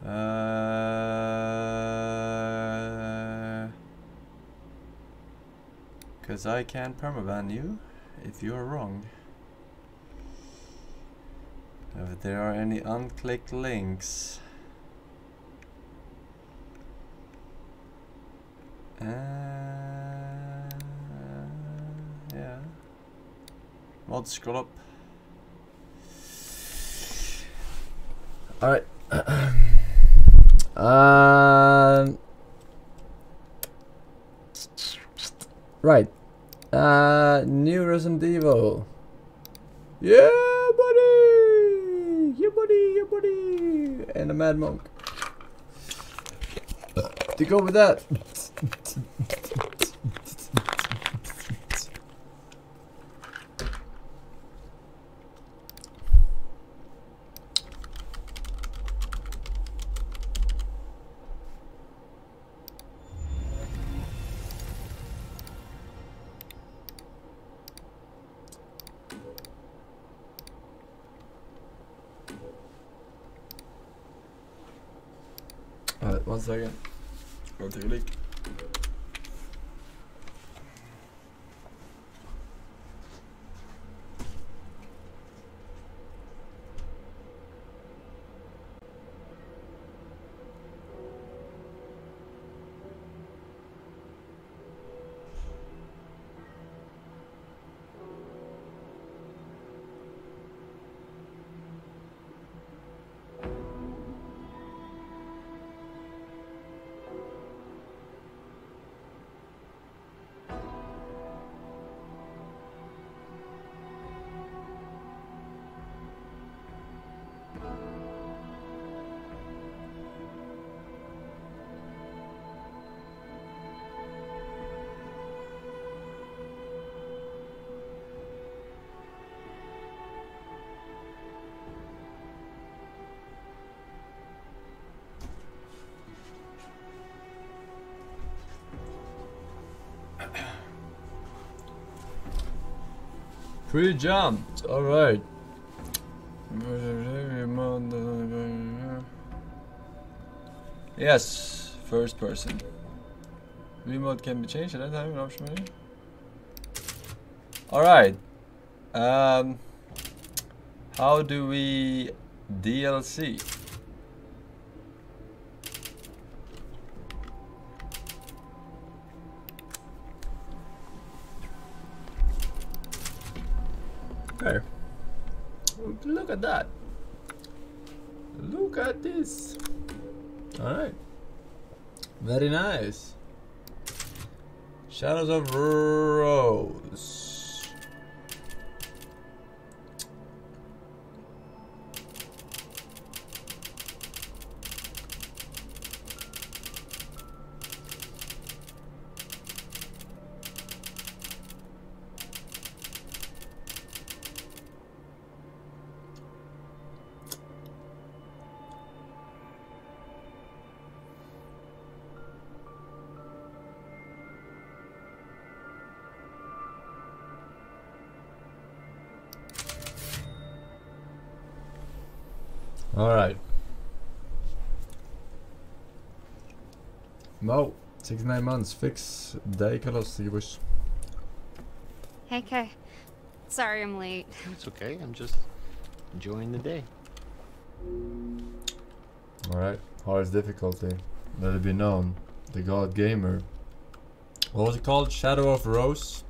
Because I can permaban you if you're wrong. If there are any unclicked links. Yeah. Mod scroll up. Alright. Right. New Resident Evil. Yeah, buddy! Yeah, buddy! Yeah, buddy! And a mad monk. To go with that. Alright, one second. Go take a leak. Pre-jumped, alright. Yes, first person. Remote can be changed at that time, an option menu. Alright. How do we DLC? There. Look at that. Look at this. Alright. Very nice. Shadows of Rose. Alright. Mo, 69 months, fix Daikalos, you wish. Hey, Kay. Sorry I'm late. It's okay, I'm just enjoying the day. Alright, hardest difficulty. Let it be known. The God Gamer. What was it called? Shadow of Rose?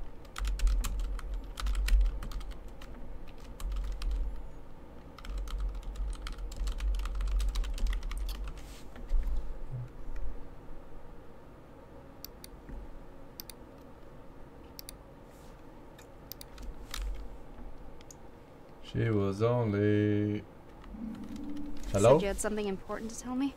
She was only... Hello? Said you had something important to tell me?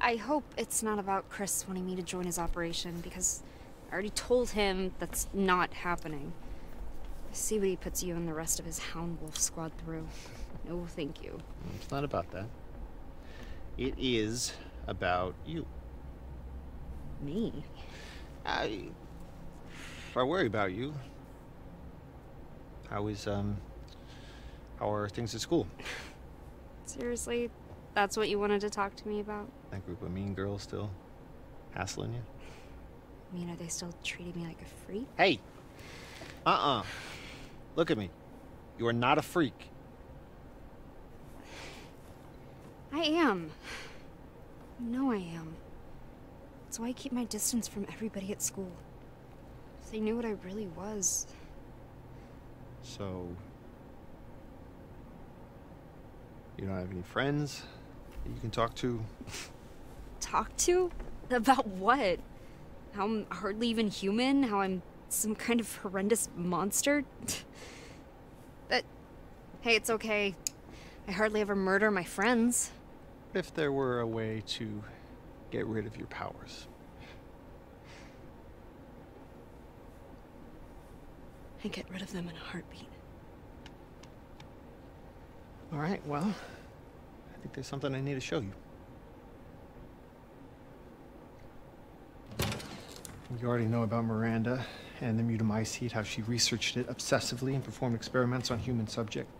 I hope it's not about Chris wanting me to join his operation, because I already told him that's not happening. I see what he puts you and the rest of his Hound Wolf squad through. No, thank you. It's not about that. It is about you. Me? I worry about you. How are things at school? Seriously, That's what you wanted to talk to me about? That group of mean girls still hassling you? I mean, are they still treating me like a freak? Hey! Uh-uh. Look at me. You are not a freak. I am. You know I am. That's why I keep my distance from everybody at school. If they knew what I really was. So... you don't have any friends that you can talk to? Talk to? About what? How I'm hardly even human? How I'm some kind of horrendous monster? But, hey, it's okay. I hardly ever murder my friends. What if there were a way to get rid of your powers? I get rid of them in a heartbeat. All right, well, I think there's something I need to show you. You already know about Miranda and the mutamycete, how she researched it obsessively and performed experiments on human subjects.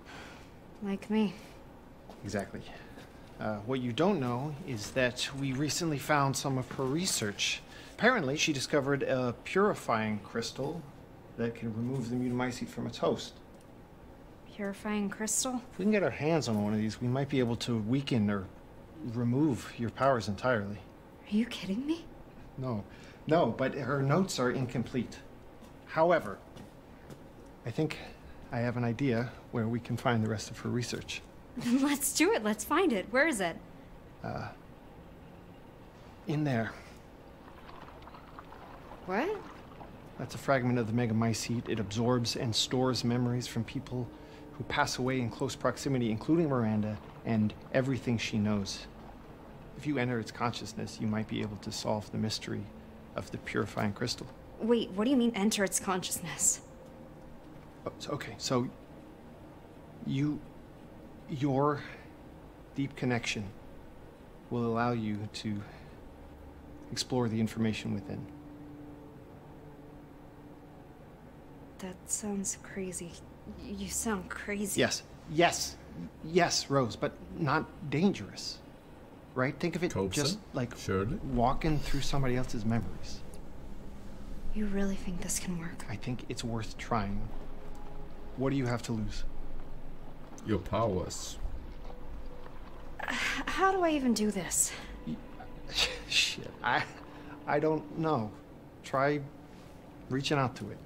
Like me. Exactly. What you don't know is that we recently found some of her research. Apparently, she discovered a purifying crystal that can remove the mutamycete from its host. Purifying crystal? If we can get our hands on one of these, we might be able to weaken or remove your powers entirely. Are you kidding me? No. No, but her notes are incomplete. However, I think I have an idea where we can find the rest of her research. Let's do it. Let's find it. Where is it? In there. What? That's a fragment of the Megamycete. It absorbs and stores memories from people who pass away in close proximity, including Miranda, and everything she knows. If you enter its consciousness, you might be able to solve the mystery of the purifying crystal. Wait, what do you mean, enter its consciousness? Oh, okay, so your deep connection will allow you to explore the information within. That sounds crazy. You sound crazy. Yes, yes, yes, Rose, but not dangerous, right? Think of it just like walking through somebody else's memories. You really think this can work? I think it's worth trying. What do you have to lose? Your powers. How do I even do this? Shit, I don't know. Try reaching out to it.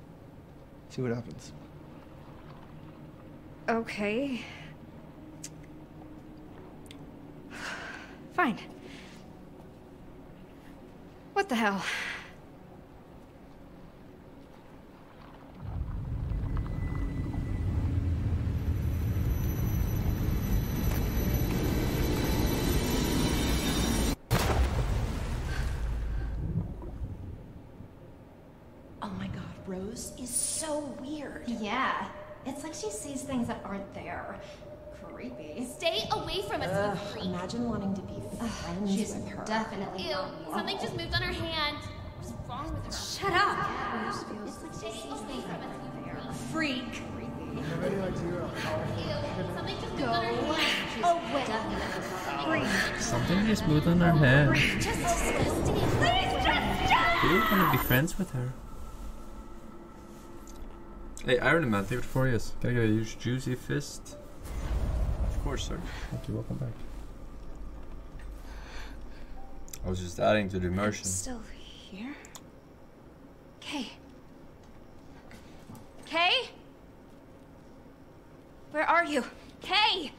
See what happens. Okay. Fine. What the hell? Oh my God, Rose is so weird. Yeah. It's like she sees things that aren't there. Creepy. Stay away from us, you creep. Imagine wanting to be friends with her. Definitely. Ew. Something just moved on her hand. What's wrong with her? Shut up. Yeah. It's like she sees things that aren't there. Freak. Creepy. Ew. Something just moved on her hand. Oh, wait. Freak. Something just moved on her hand. Just disgusting. Please just stop. You want to be friends with her. Hey, Iron Man, thank you for 4 years. Can I get a huge juicy fist? Of course, sir. Thank you, welcome back. I was just adding to the immersion. I'm still here? Kay. Kay? Where are you? Kay!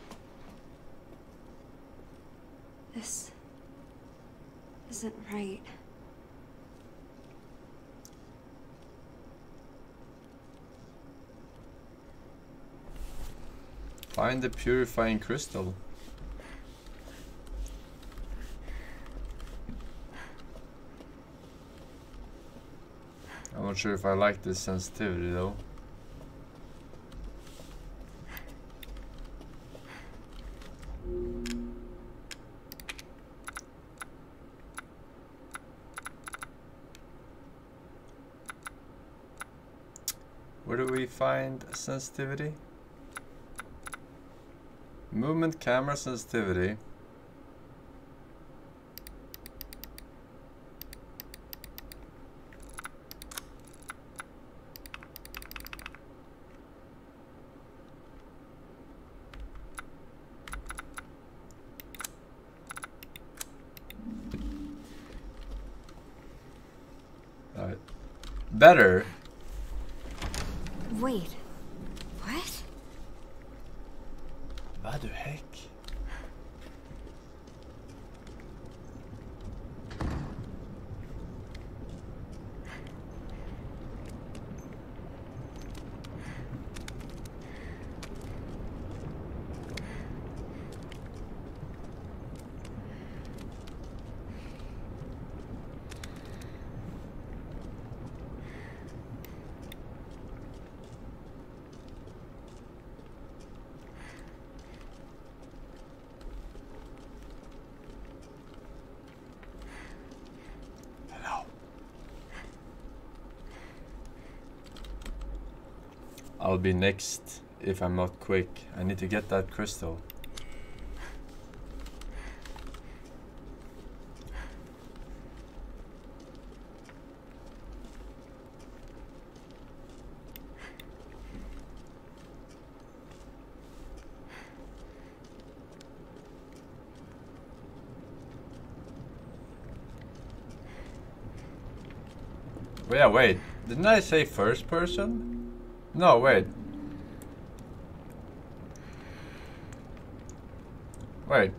This isn't right. Find the purifying crystal. I'm not sure if I like this sensitivity though. Where do we find sensitivity? Movement camera sensitivity. better. Wait. What? What the heck? I'll be next if I'm not quick. I need to get that crystal. Well, yeah, wait. Didn't I say first person? No, wait. Wait.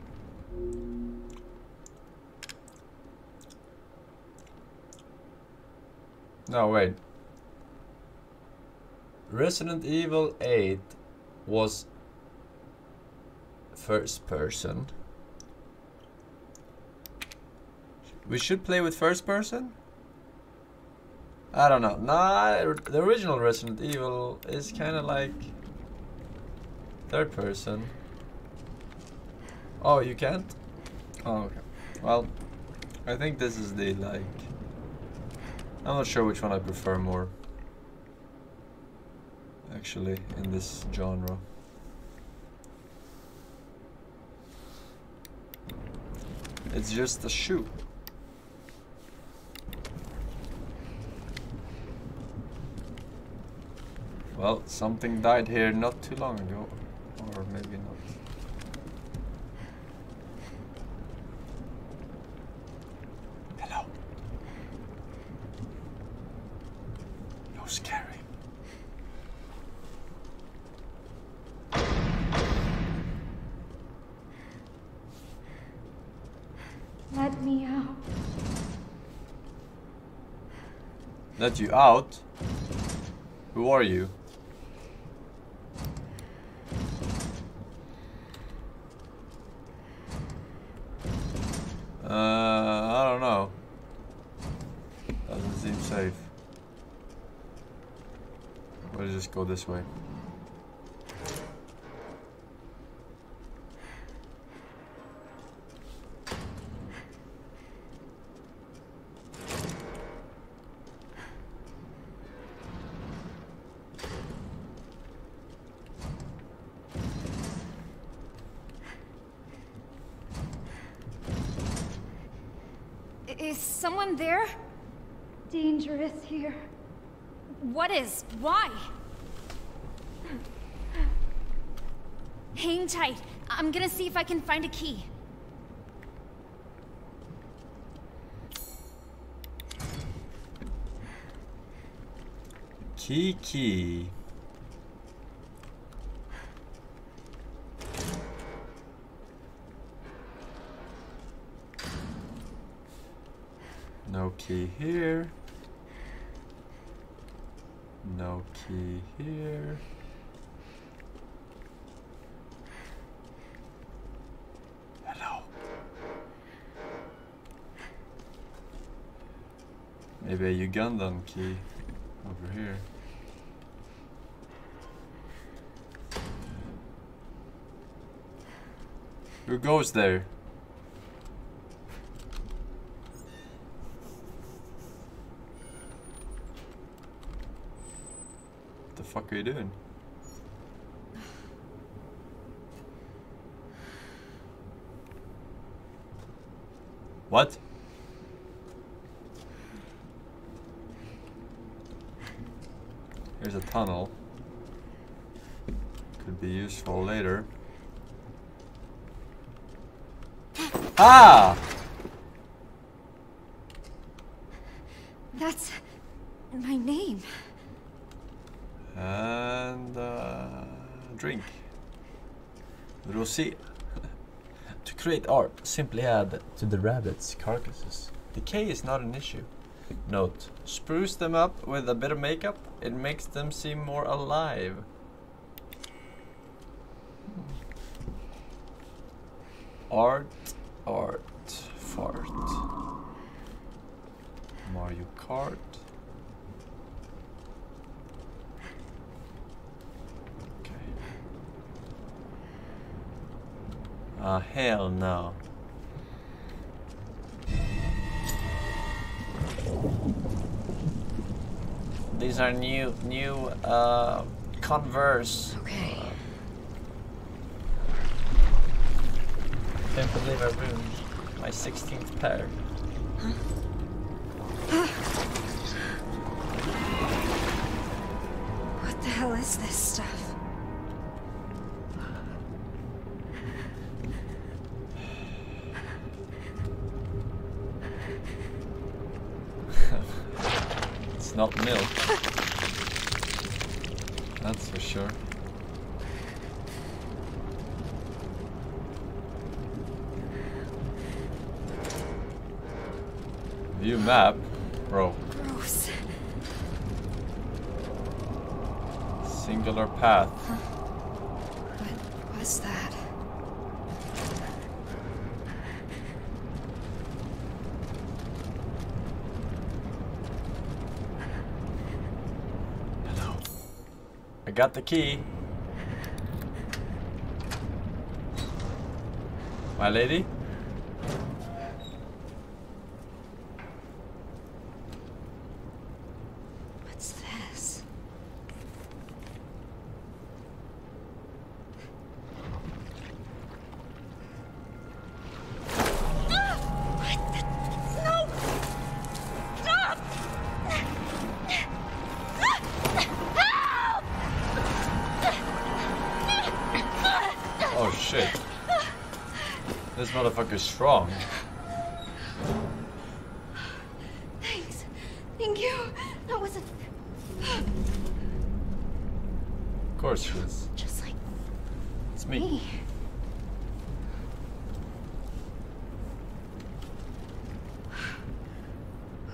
No, wait. Resident Evil 8 was first person. We should play with first person? I don't know. Nah, the original Resident Evil is kind of like third person. Oh, you can't? Oh, okay. Well, I think this is the, like... I'm not sure which one I prefer more. Actually, in this genre. It's just a shoe. Well, something died here not too long ago, or maybe not. Hello. No scary. Let me out. Let you out? Who are you? I don't know. Doesn't seem safe. We'll just go this way. Here. What is? Why? Hang tight. I'm gonna see if I can find a key. Key. No key here. No key here. Hello. Maybe a Ugandan key over here. Who goes there? What are you doing? What? Here's a tunnel. Could be useful later. Ah! That's... my name. And drink. Rosé. To create art, simply add to the rabbits' carcasses. Decay is not an issue. Note, spruce them up with a bit of makeup. It makes them seem more alive. Art, fart. Mario Kart. Okay. Ah, hell no. These are new Converse. Okay. Can't believe I ruined my 16th pair. Huh? What the hell is this stuff? It's not milk. That's for sure. View map, bro. Gross. Singular path. Huh? What was that? Hello. I got the key. My lady? Motherfucker's strong. Thanks. Thank you. That was a... Of course it was. Just like... It's me.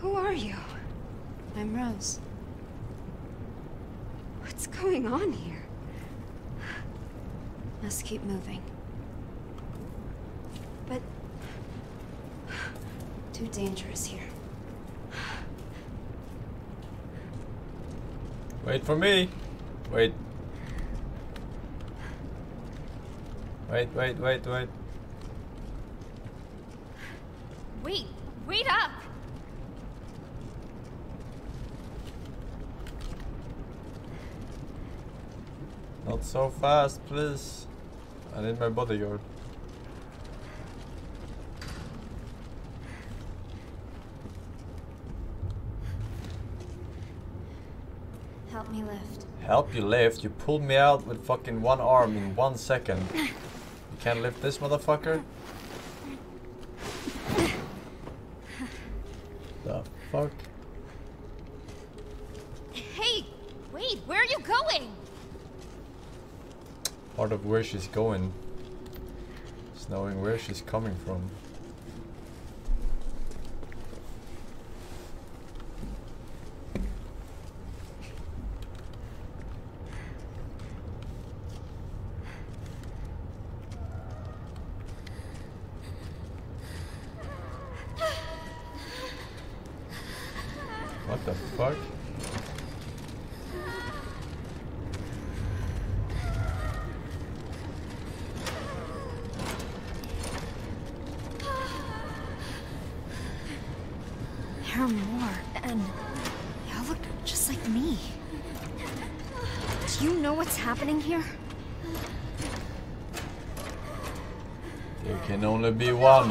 Who are you? I'm Rose. What's going on here? Must keep moving. Too dangerous here. Wait for me. Wait. Wait. Wait up. Not so fast, please. I need my bodyguard. Help you lift? You pulled me out with fucking one arm in 1 second. You can't lift this motherfucker? The fuck? Hey! Wait! Where are you going? Part of where she's going is knowing where she's coming from.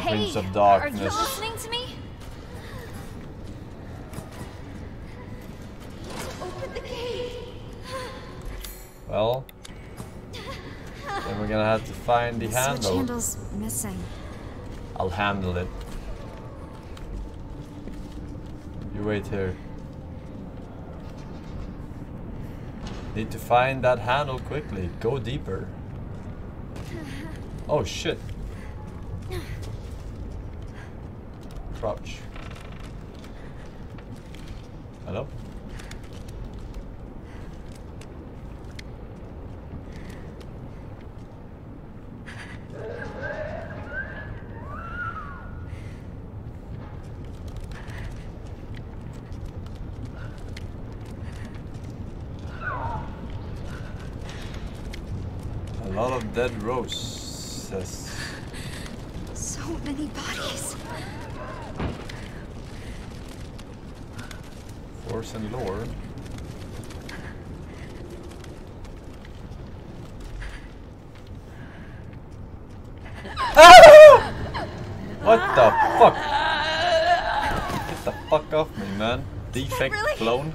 Hey, Prince of Darkness. Are you listening to me? Open the gate. Well, then we're gonna have to find the handle. Switch handle's missing. I'll handle it. You wait here. Need to find that handle quickly. Go deeper. Oh shit. Crouch. Hello? Dead roses. So many bodies. Force and lore. What the fuck? Get the fuck off me, man. Defect really? Blown.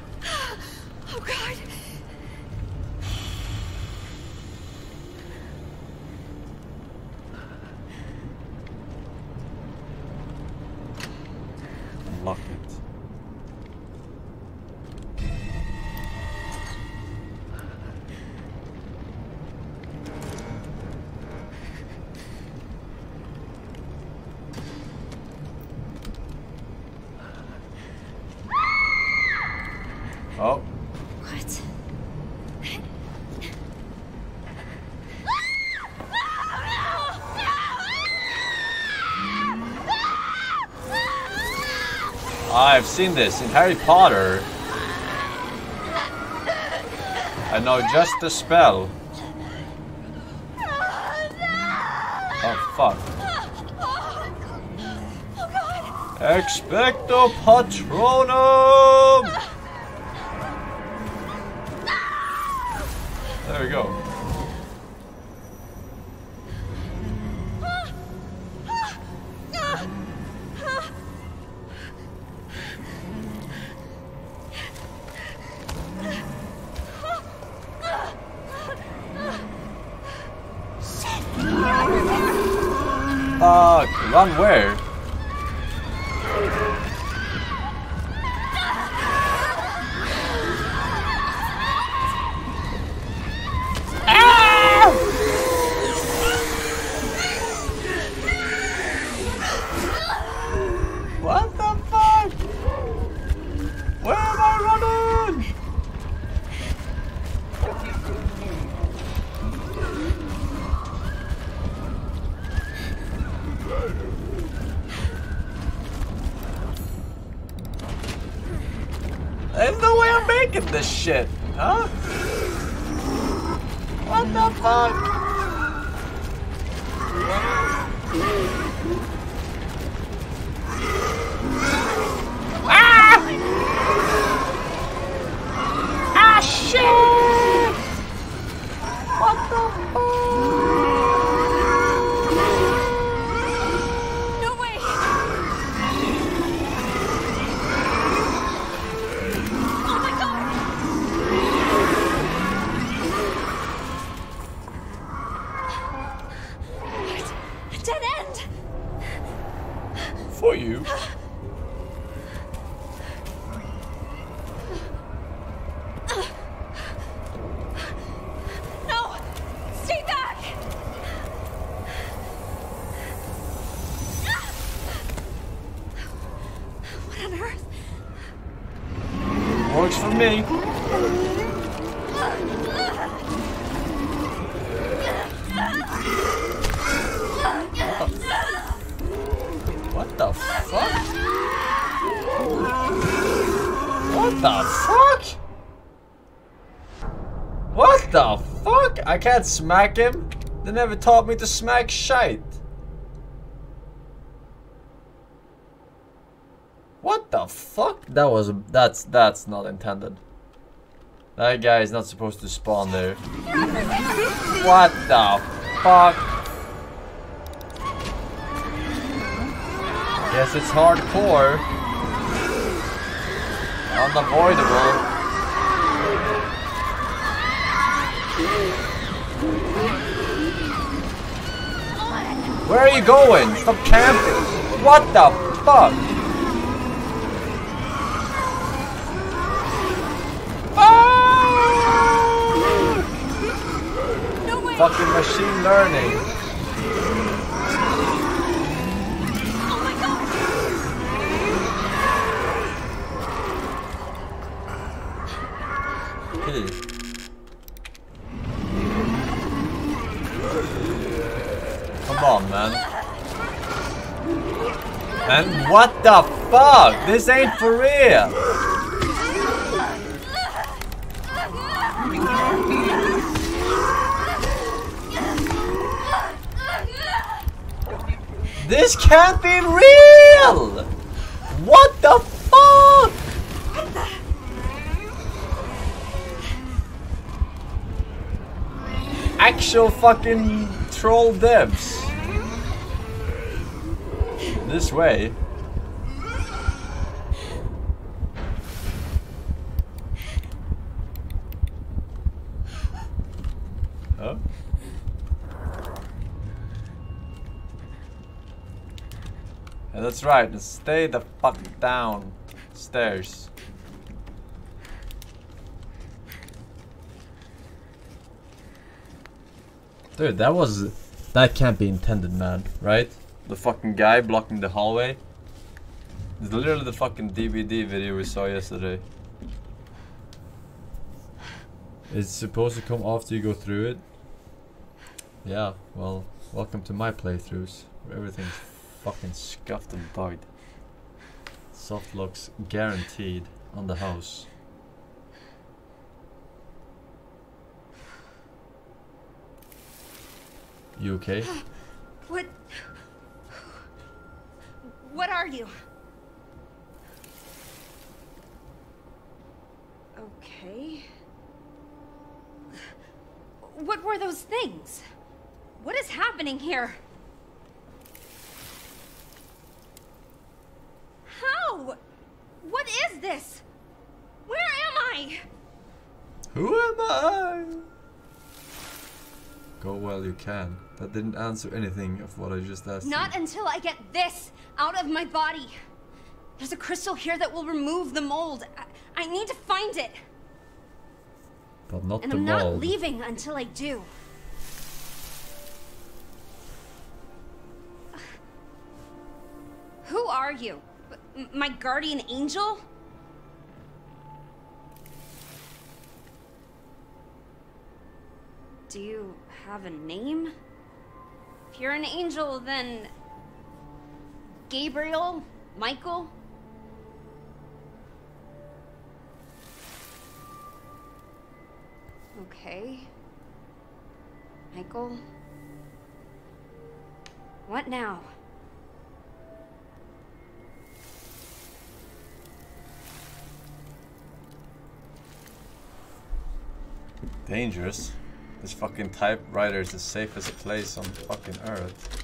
I've seen this in Harry Potter. I know just the spell. Oh fuck. Expecto Patronum! There we go. Run where? What the fuck? Where am I running? There's no way I'm making this shit, huh? What the fuck? Ah! Ah, shit! What the fuck? No way! For you. No! Stay back! What on earth? Works for me. What the fuck? What the fuck? What the fuck? I can't smack him. They never taught me to smack shite. What the fuck? That's not intended. That guy is not supposed to spawn there. What the fuck? Yes, it's hardcore. Unavoidable. Where are you going? Stop camping. What the fuck? Ah! fucking machine learning. Come on, man. And what the fuck? This ain't for real. This can't be real! What the fuck? Actual fucking troll devs. This way. Oh. Yeah, that's right, stay the fuck down stairs. Dude, that can't be intended, man, right? The fucking guy blocking the hallway. It's literally the fucking DVD video we saw yesterday. It's supposed to come after you go through it. Yeah, well, welcome to my playthroughs, where everything's fucking scuffed and bugged. Soft locks guaranteed on the house. You okay? What are you? Okay. What were those things? What is happening here? How? What is this? Where am I? Who am I? Go while you can. That didn't answer anything of what I just asked. Not until I get this out of my body. There's a crystal here that will remove the mold. I need to find it. But not the mold. And I'm not leaving until I do. Who are you? My guardian angel? Do you have a name? If you're an angel, then... Gabriel? Michael? Okay... Michael... What now? Dangerous. This fucking typewriter is the safest place on fucking earth.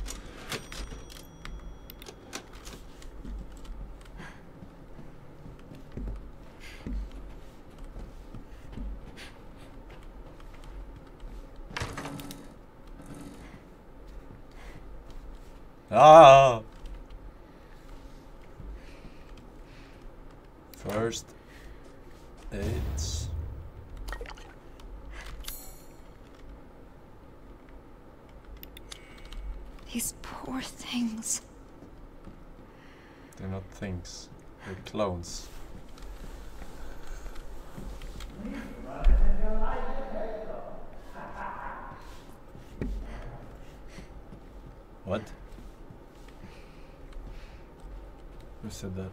Ah! First aid. These poor things. They're not things. They're clones. What? Who said that?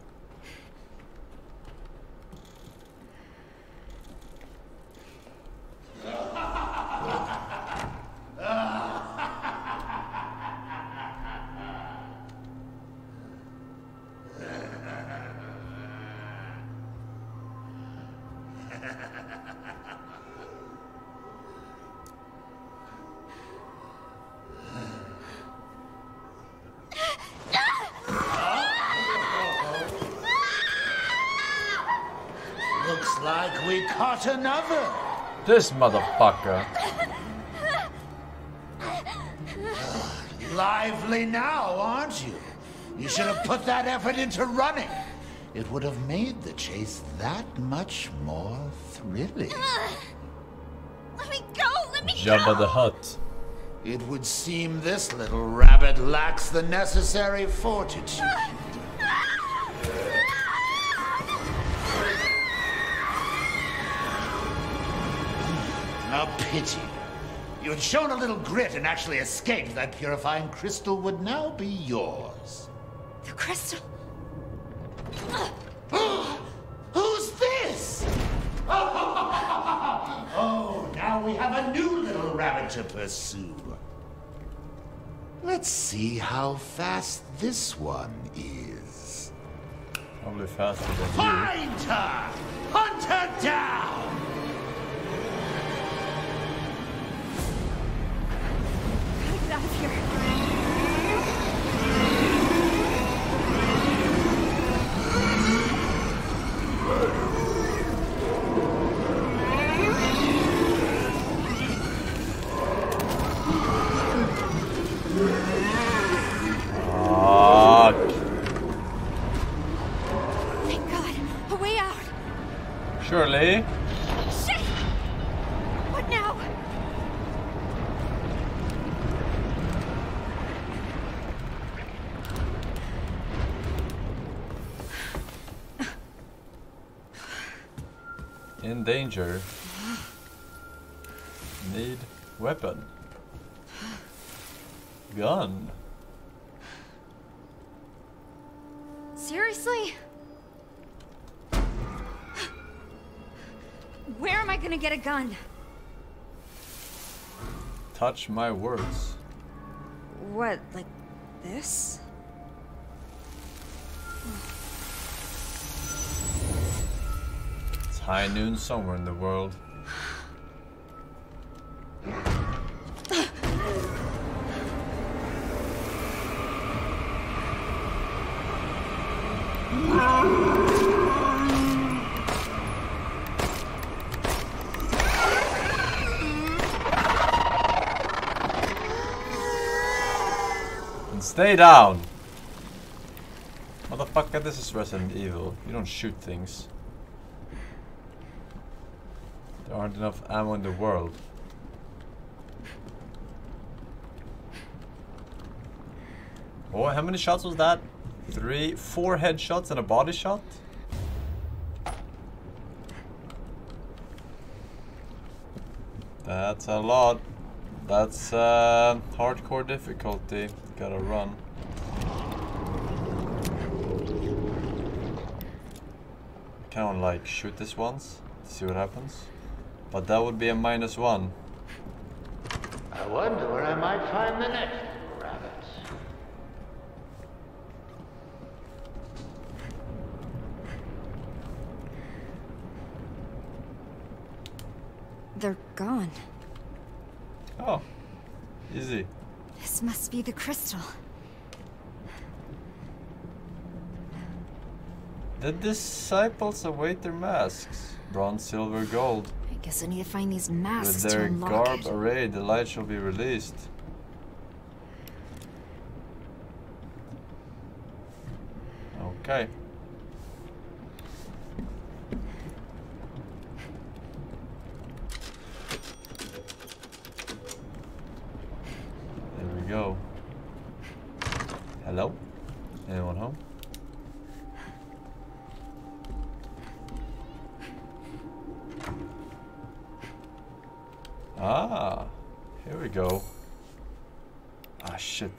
Another. This motherfucker. Lively now, aren't you? You should have put that effort into running. It would have made the chase that much more thrilling. Let me go! Let me go! Jabba the Hutt. It would seem this little rabbit lacks the necessary fortitude. A pity. You'd shown a little grit and actually escaped. That purifying crystal would now be yours. The crystal? Who's this? Oh, now we have a new little rabbit to pursue. Let's see how fast this one is. Probably faster than you. Find her! Hunt her down! Out of here. Thank God, a way out. Surely. In danger. Need weapon. Gun. Seriously? Where am I gonna get a gun? Touch my words. What, like this? High noon somewhere in the world. And stay down. Motherfucker, this is Resident Evil. You don't shoot things. There aren't enough ammo in the world. Oh, how many shots was that? 3, 4 headshots and a body shot? That's a lot. That's hardcore difficulty. Gotta run. I can't like shoot this once. See what happens. But that would be a -1. I wonder where I might find the next rabbit. They're gone. Oh, easy. This must be the crystal. The disciples await their masks. Bronze, silver, gold. I guess I need to find these masks. With their garb arrayed, the light shall be released. Okay. There we go. Hello? Anyone home? Ah, here we go. Ah, shit.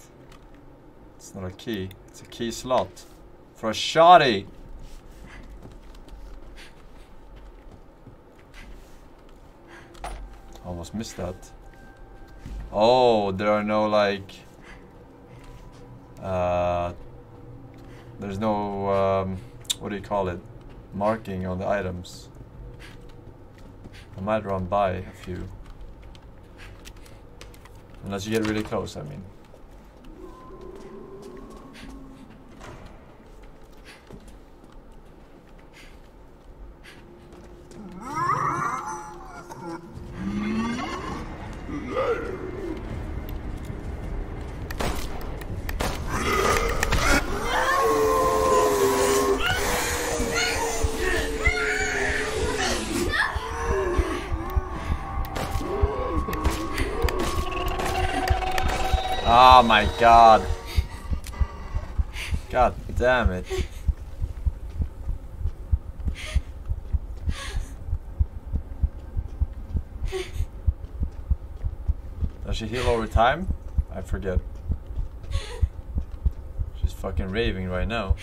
It's not a key. It's a key slot. For a shoddy! Almost missed that. Oh, there are no, like... there's no, what do you call it? Marking on the items. I might run by a few. Unless you get really close, I mean. Oh my god. God damn it. Does she heal over time? I forget. She's fucking raving right now.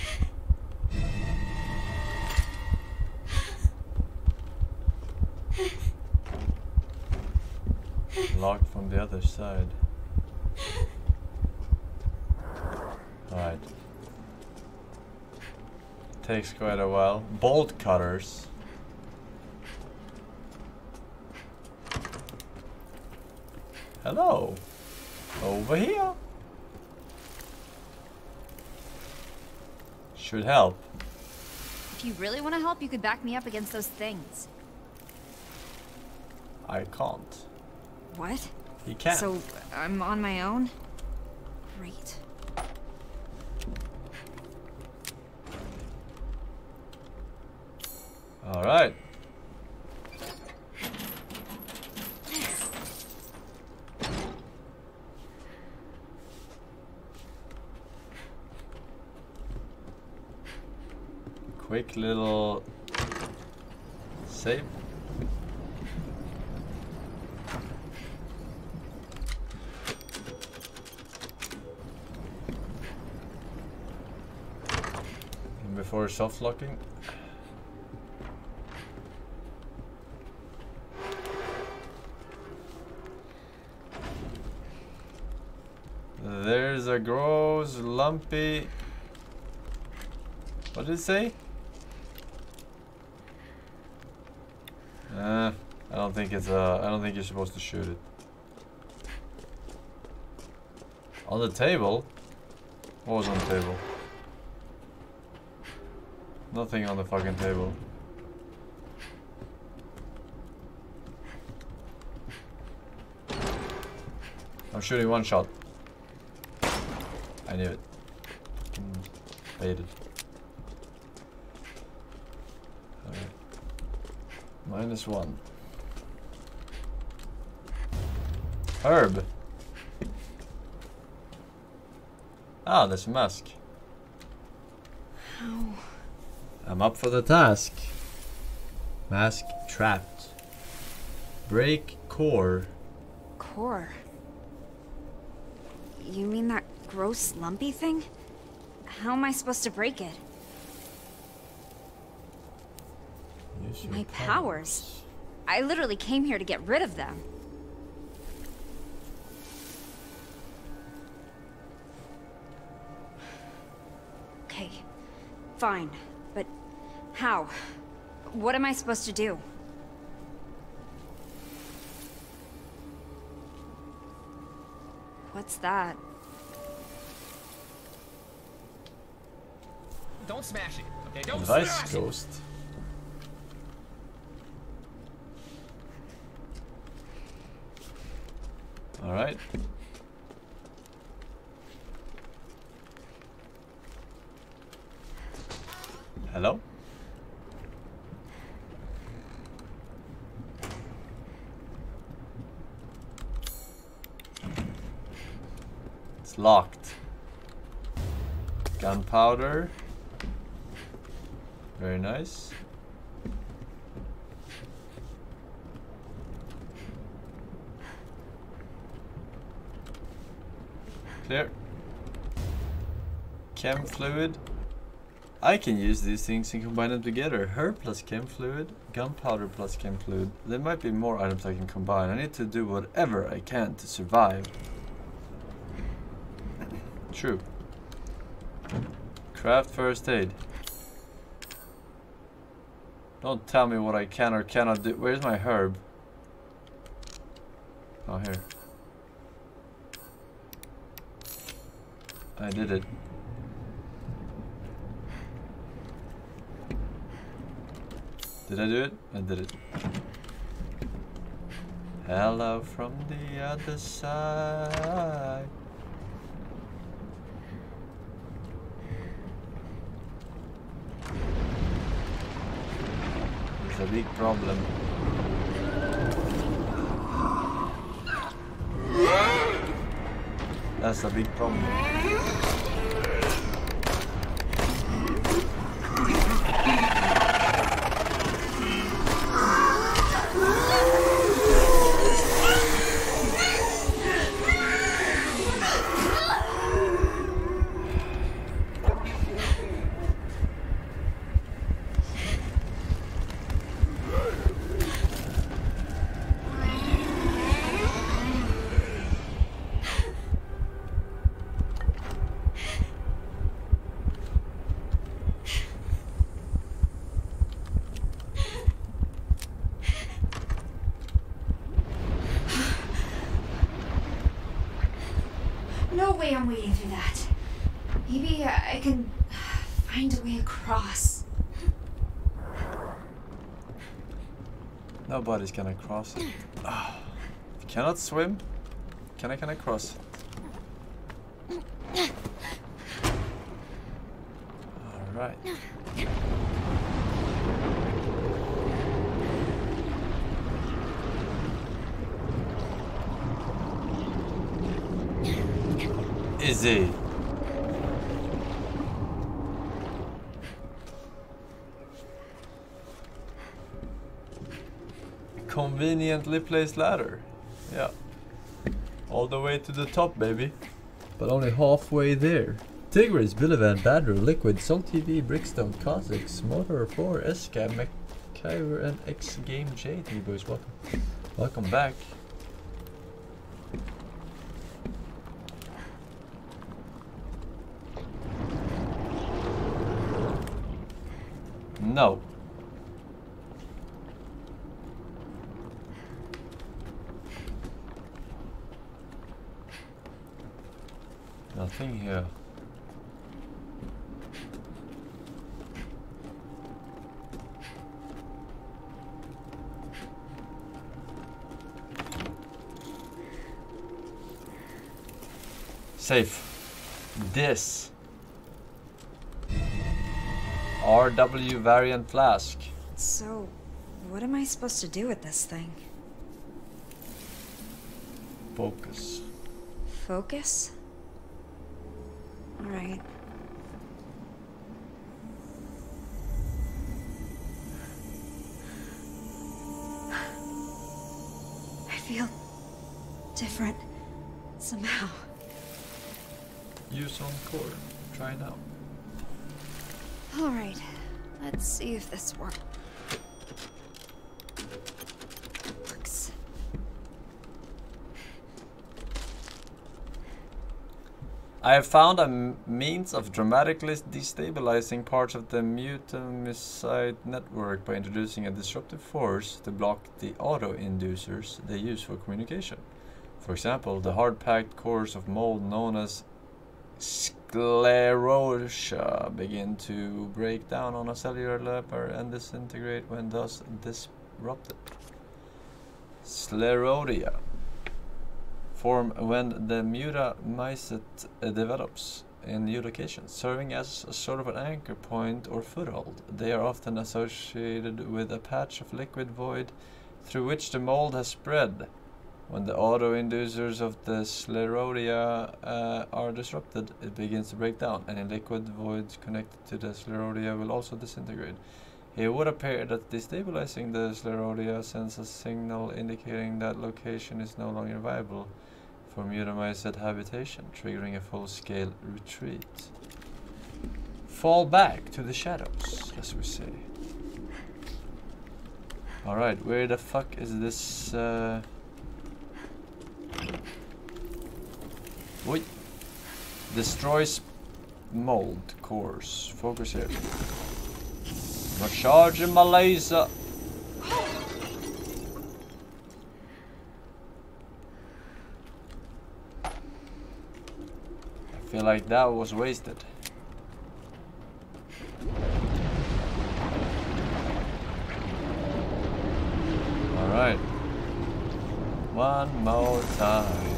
Locked from the other side. Alright. Takes quite a while. Bolt cutters. Hello. Over here. Should help. If you really want to help, you could back me up against those things. I can't. What? You can't. So I'm on my own? Great. All right. Quick little save. And before soft locking. There's a gross, lumpy. What did it say? I don't think it's I don't think you're supposed to shoot it. On the table? What was on the table? Nothing on the fucking table. I'm shooting one shot. I knew it. Baited. Alright. -1. Herb. Ah, there's a mask. How? I'm up for the task. Mask trapped. Break core. Core? You mean that gross lumpy thing? How am I supposed to break it? My powers. I literally came here to get rid of them. Okay, fine, but how? What am I supposed to do? What's that? Don't smash it, okay? Don't smash it. Ghost. All right. Hello? It's locked. Gunpowder. Very nice. Clear. Chem fluid. I can use these things and combine them together. Herb plus chem fluid, gunpowder plus chem fluid. There might be more items I can combine. I need to do whatever I can to survive. True. Craft first aid. Don't tell me what I can or cannot do. Where's my herb? Oh, here. I did it. Did I do it? I did it. Hello from the other side. It's a big problem. That's a big problem. Nobody's gonna cross it. Oh. Cannot swim? Can I cross it? Alright. Easy. Conveniently placed ladder. Yeah. All the way to the top, baby. But only halfway there. Tigris, Bilivan, Badru, Liquid, SaltTV, Brickstone, Kha'Zix, Motor 4, Escab, McIver, and XGameJT. Hey boys, welcome. Welcome back. No. Nothing here. Safe. This RW variant flask. So, what am I supposed to do with this thing? Focus. Focus? All right. I feel different somehow. Use on core. Try it out. All right. Let's see if this works. I have found a means of dramatically destabilizing parts of the mutamycete network by introducing a disruptive force to block the autoinducers they use for communication. For example, the hard-packed cores of mold known as sclerotia begin to break down on a cellular level and disintegrate when thus disrupted. Sclerotia. Form when the mutamycete develops in new locations, serving as a sort of an anchor point or foothold. They are often associated with a patch of liquid void through which the mold has spread. When the autoinducers of the sclerotia are disrupted, it begins to break down. Any liquid voids connected to the sclerotia will also disintegrate. It would appear that destabilizing the sclerotia sends a signal indicating that location is no longer viable for mutamycete habitation, triggering a full-scale retreat. Fall back to the shadows, as we say. Alright, where the fuck is this? Wait. Destroys mold cores. Focus here. Recharging my laser. I feel like that was wasted. All right. One more time.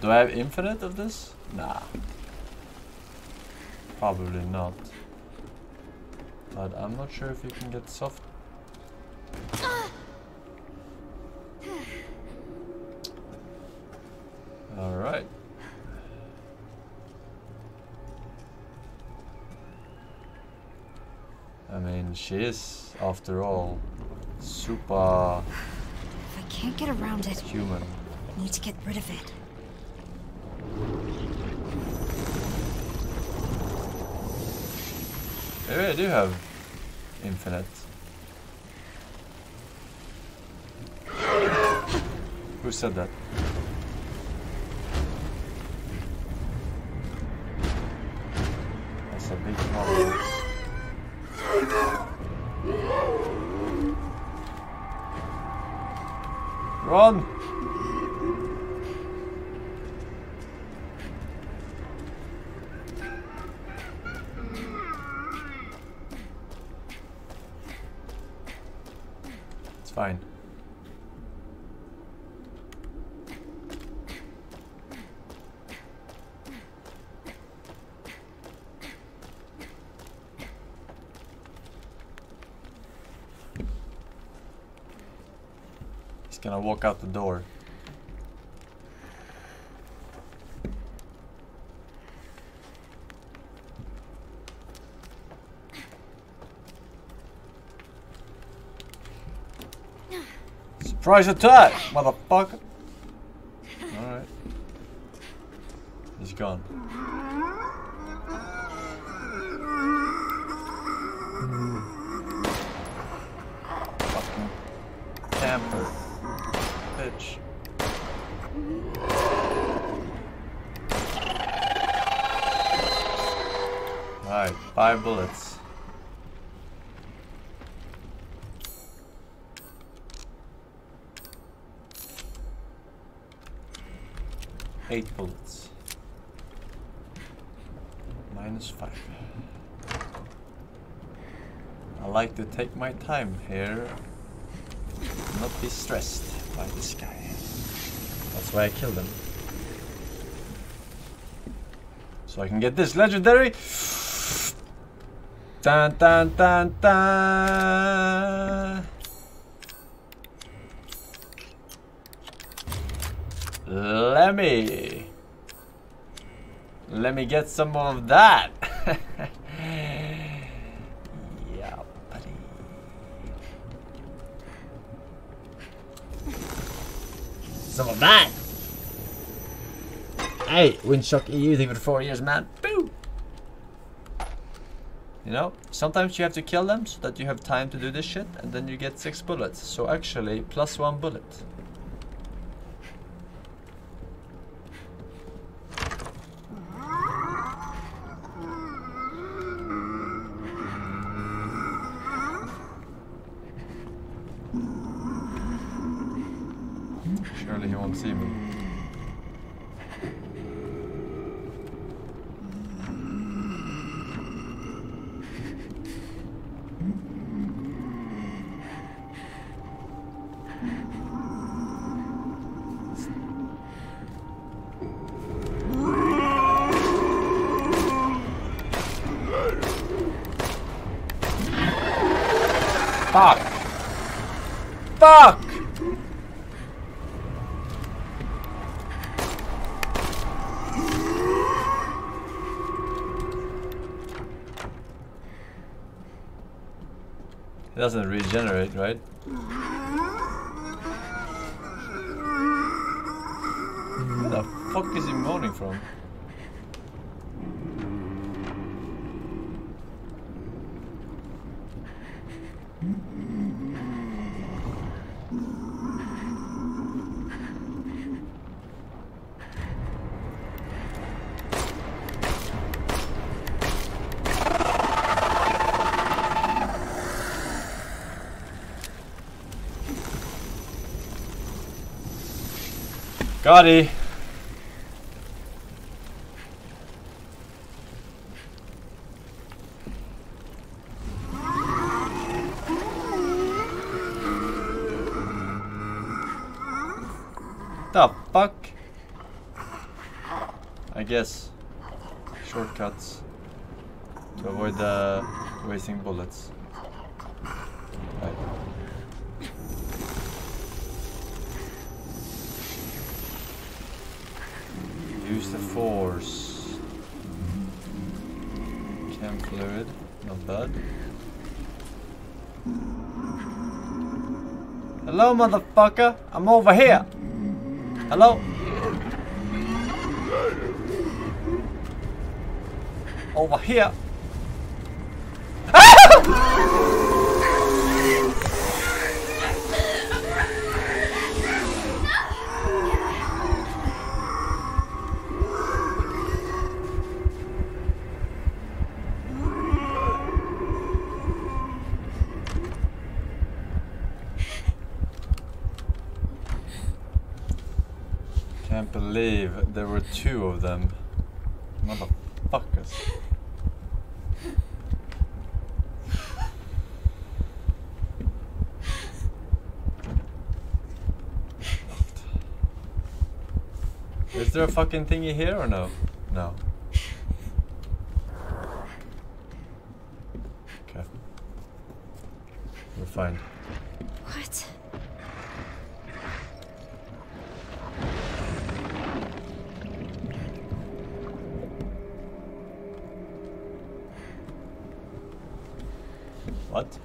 Do I have infinite of this? Nah. Probably not. But I'm not sure if you can get soft. Alright. I mean, she is, after all, super... If I can't get around it, human. I need to get rid of it. Maybe I do have infinite. Who said that? That's a big problem. Run! Fine. He's gonna walk out the door. Surprise attack, motherfucker! Alright. He's gone. Fucking camper. Bitch. Alright, 5 bullets. -8 bullets. -5. I like to take my time here. Not be stressed by this guy. That's why I killed him. So I can get this legendary. Dun dun dun dun. Let me get some of that. Yeah, buddy. Some of that. Hey, Windshock EU, thank you for 4 years, man. Boo. You know, sometimes you have to kill them so that you have time to do this shit, and then you get 6 bullets. So actually, +1 bullet. Fuck! Fuck! It doesn't regenerate, right? Where the fuck is he moaning from? Got it. The fuck? I guess shortcuts to avoid the wasting bullets. Right. Use the force. Chem fluid, not bad. Hello, motherfucker! I'm over here! Hello? Over here! Can't believe there were two of them. Motherfuckers. Is there a fucking thingy here or no? No. Okay. We're fine. What? What?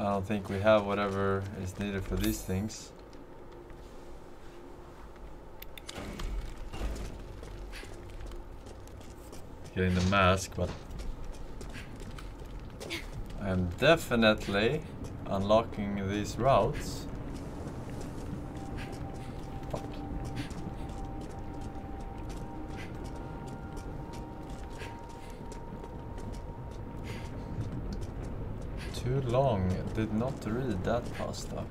I think we have whatever is needed for these things. Getting the mask, but I'm definitely unlocking these routes. Fuck. Too long. Did not read that pasta.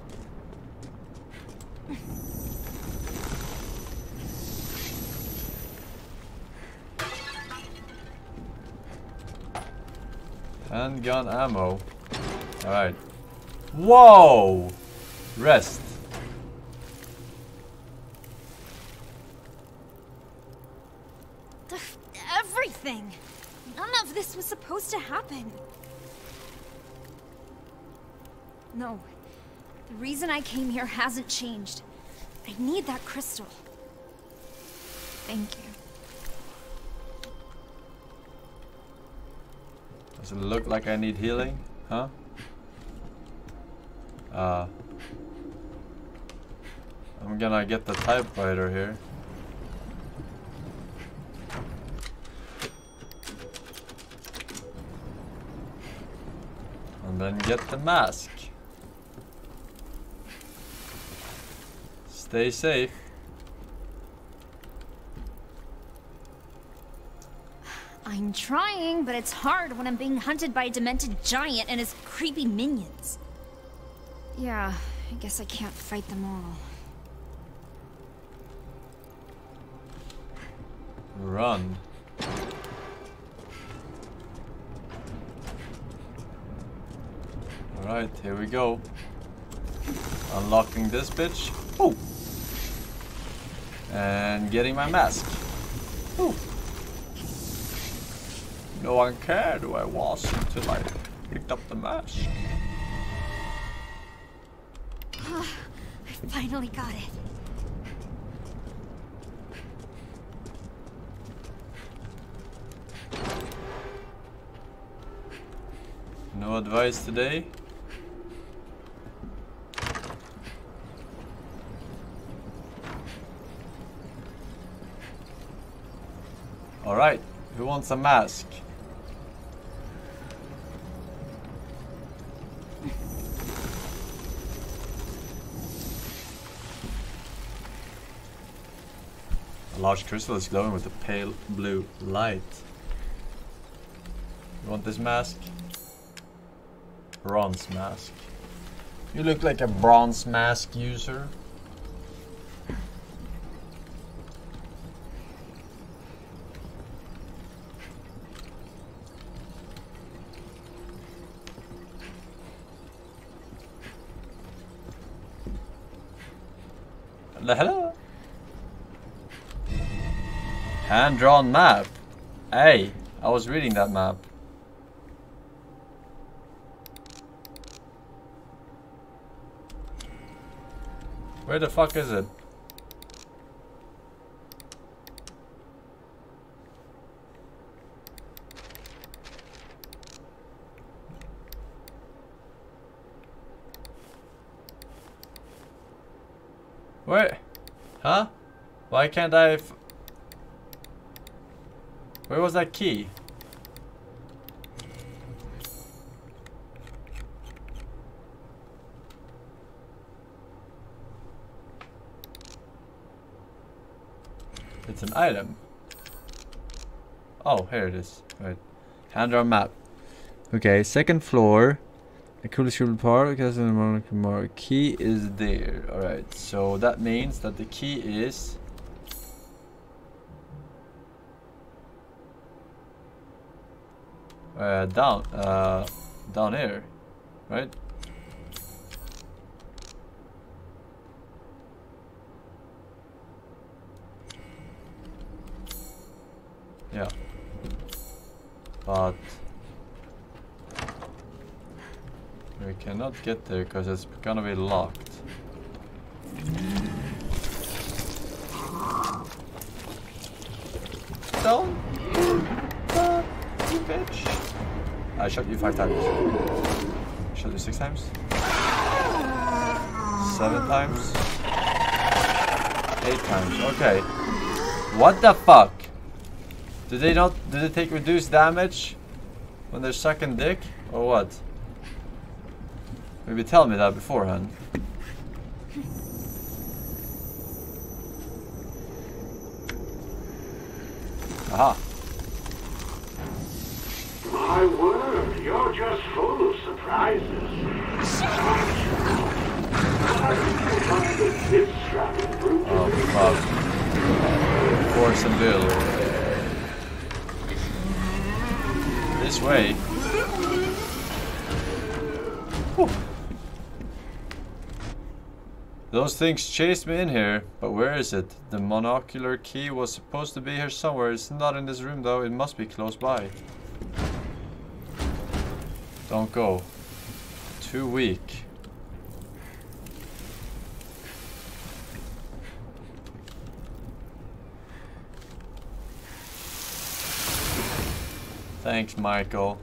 Handgun ammo. Alright. Whoa! Rest. Everything! None of this was supposed to happen. No, the reason I came here hasn't changed. I need that crystal. Thank you. Does it look like I need healing? Huh? I'm gonna get the typewriter here. And then get the mask. Stay safe. I'm trying, but it's hard when I'm being hunted by a demented giant and his creepy minions. Yeah, I guess I can't fight them all. Run. Alright, here we go. Unlocking this bitch. Oh! And getting my mask. Ooh. No one cared who I was until I picked up the mask. Oh, I finally got it. No advice today. Alright, who wants a mask? A large crystal is glowing with a pale blue light. You want this mask? Bronze mask. You look like a bronze mask user. Hello? Hand-drawn map. Hey, I was reading that map. Where the fuck is it? Where? Huh? Why can't I... Where was that key? It's an item. Oh, here it is. Right. Hand-drawn map. Okay, second floor. The coolest room part, because the key is there. Alright, so that means that the key is... down here, right? Yeah. But... we cannot get there because it's gonna be locked. Don't do that, you bitch! I shot you 5 times. Shot you 6 times. 7 times. 8 times. Okay. What the fuck? Do they not? Do they take reduced damage when they're sucking dick, or what? Maybe tell me that beforehand. Aha. My word, you're just full of surprises. Oh, fuck. Force and build. This way. Whew. Those things chased me in here, but where is it? The monocular key was supposed to be here somewhere. It's not in this room though, it must be close by. Don't go. Too weak. Thanks, Michael.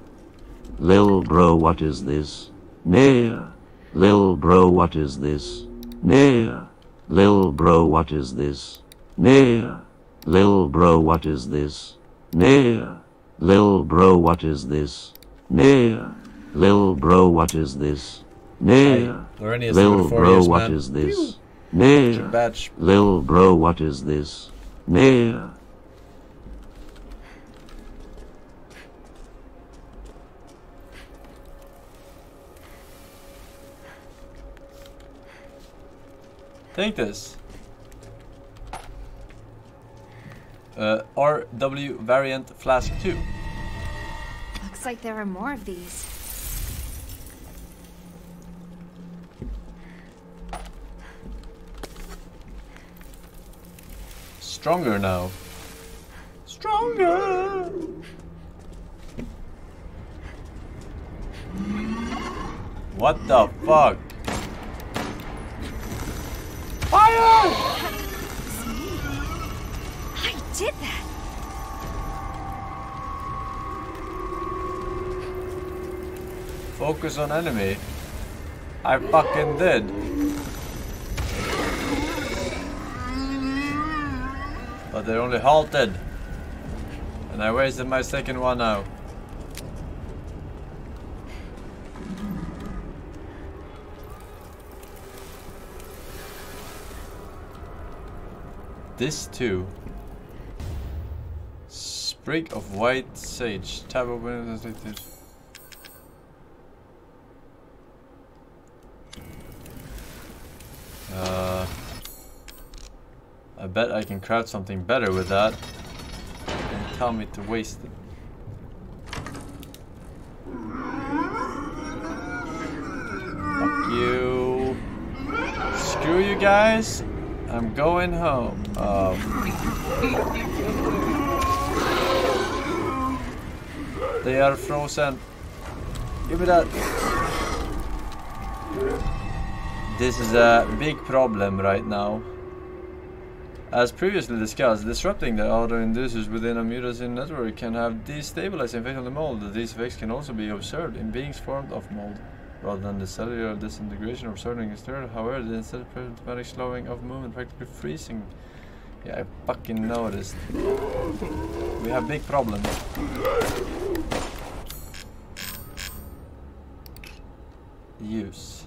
Lil bro, what is this? Nair. Lil bro, what is this? Nair, lil bro, what is this? Nair, lil bro, what is this? Nair, lil bro, what is this? Nair, lil bro, what is this? Nair, lil bro, what is this? Nair, lil bro, what is this? Nair. Take this. RW variant flask 2. Looks like there are more of these. Stronger now. Stronger! What the fuck? Fire! It's me. I did that. Focus on enemy. I fucking did. But they're only halted. And I wasted my second one now. This too. Break of white sage. Tab open. I bet I can craft something better with that. And tell me to waste it. Fuck you. Screw you guys. I'm going home. They are frozen. Give me that. This is a big problem right now. As previously discussed, disrupting the autoinducers within a mutagen network can have destabilizing effects on the mold. These effects can also be observed in beings formed of mold, rather than the cellular disintegration observed in exterior. However, the instead of slowing of movement, practically freezing. Yeah, I fucking noticed. We have big problems. Use.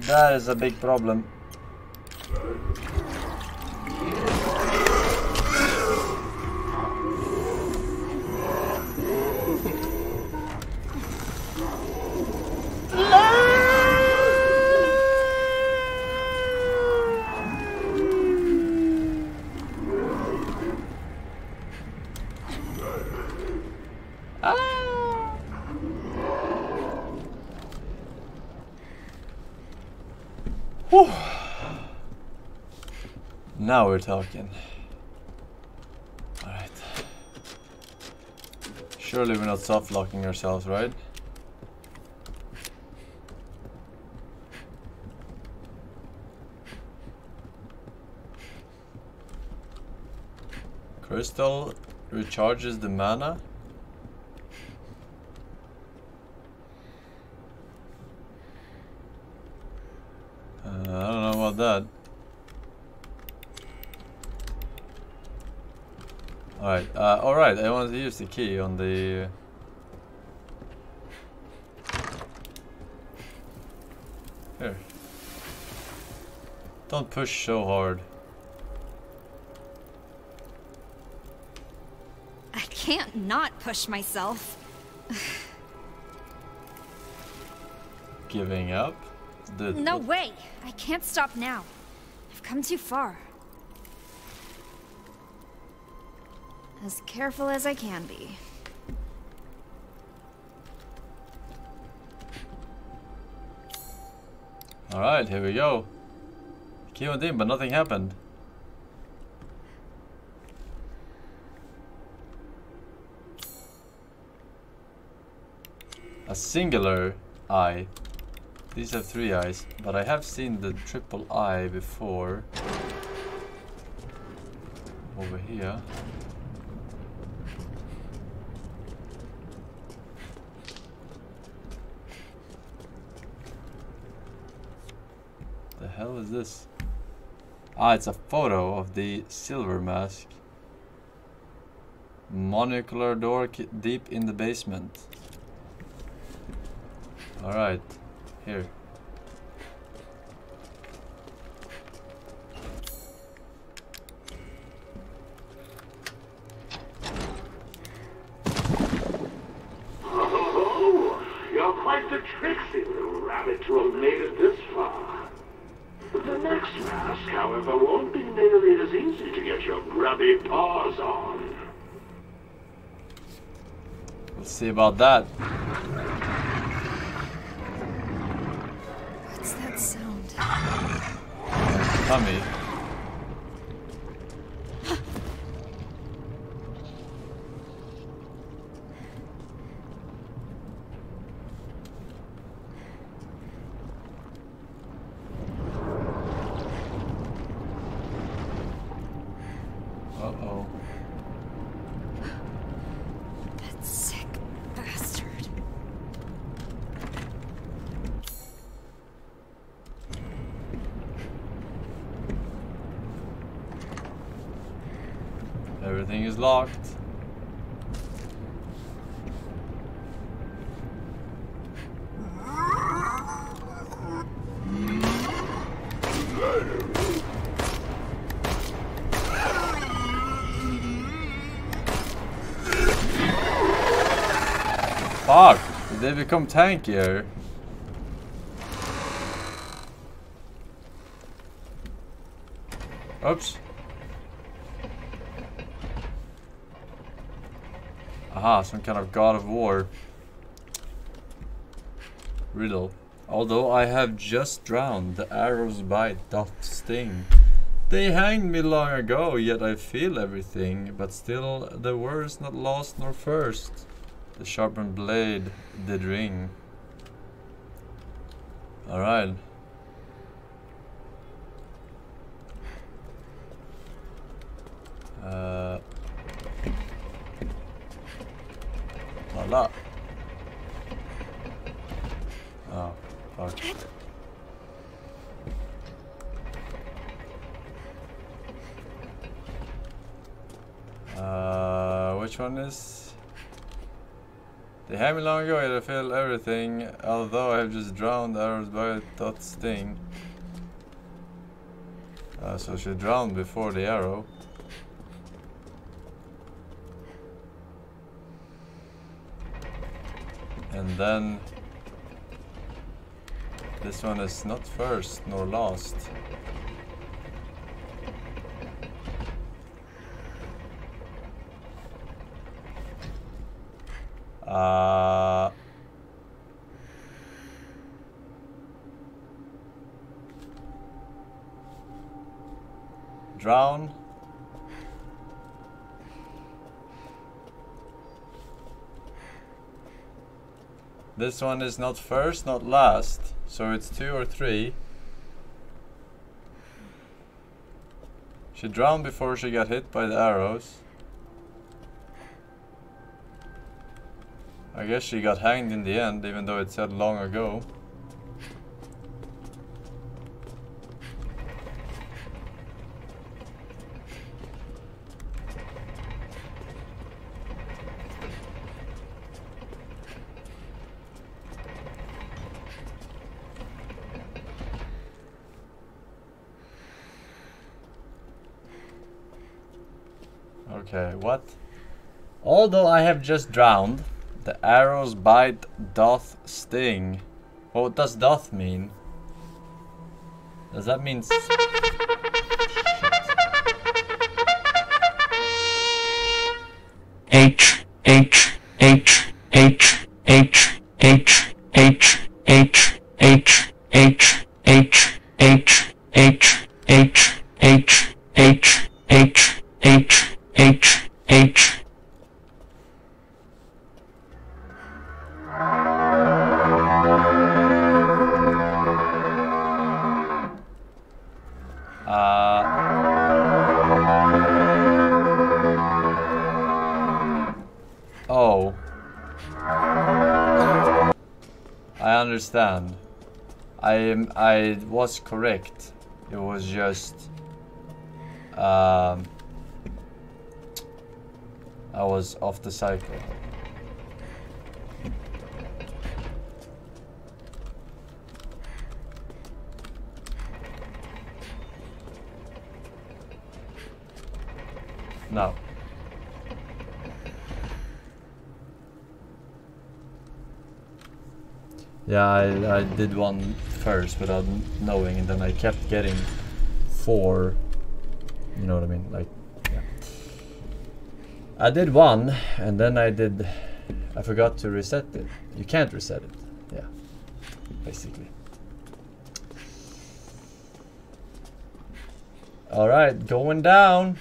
That is a big problem. Now we're talking. Alright. Surely we're not soft locking ourselves, right? Crystal recharges the mana. I don't know about that. Alright, I wanted to use the key on the... Here. Don't push so hard. I can't not push myself. Giving up? No way! I can't stop now. I've come too far. As careful as I can be. Alright, here we go. Key went in, but nothing happened. A singular eye. These have three eyes, but I have seen the triple eye before. Over here. Hell is this? Ah, it's a photo of the silver mask. Monocular door deep in the basement. Alright, here. Oh, you're quite the tricksy little rabbit to have made it this far. The next mask, however, won't be nearly as easy to get your grubby paws on. We'll see about that. What's that sound? Tummy. Everything is locked. Fuck! They become tankier. Oops. Aha, some kind of God of War riddle. Although I have just drowned, the arrow's bite doth sting. They hanged me long ago, yet I feel everything, but still the word's not lost nor first. The sharpened blade did ring. Alright. Voila. Oh, fuck. Which one is... They had me long ago, yet I feel everything. Although I have just drowned, arrows by that sting. So she drowned before the arrow. And then... This one is not first nor last. Drown. This one is not first, not last, so it's 2 or 3. She drowned before she got hit by the arrows. I guess she got hanged in the end, even though it said long ago. Okay, what? Although I have just drowned, the arrow's bite doth sting. What does doth mean? Does that mean... Oh. I understand. I was correct. It was just... I was off the cycle. No. Yeah, I did one first without knowing, and then I kept getting 4. You know what I mean? Like, yeah. I did one, and then I forgot to reset it. You can't reset it. Yeah, basically. All right, going down.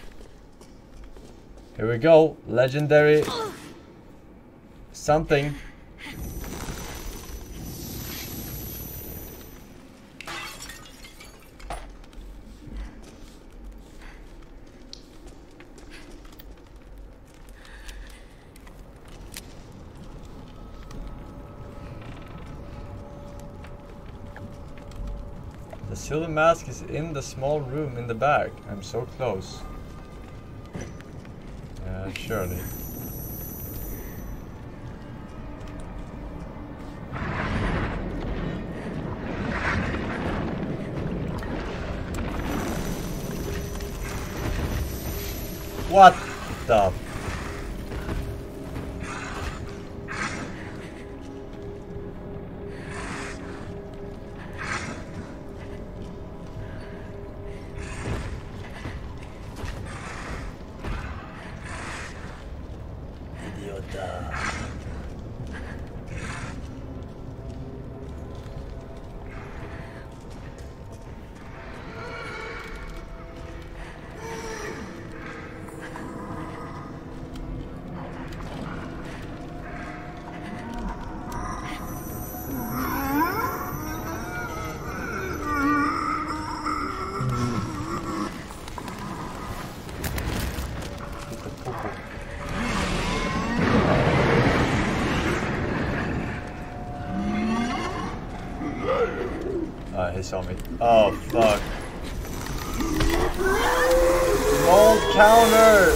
Here we go. Legendary something. The silver mask is in the small room in the back. I'm so close. surely. What the? He saw me. Oh fuck. Roll counter!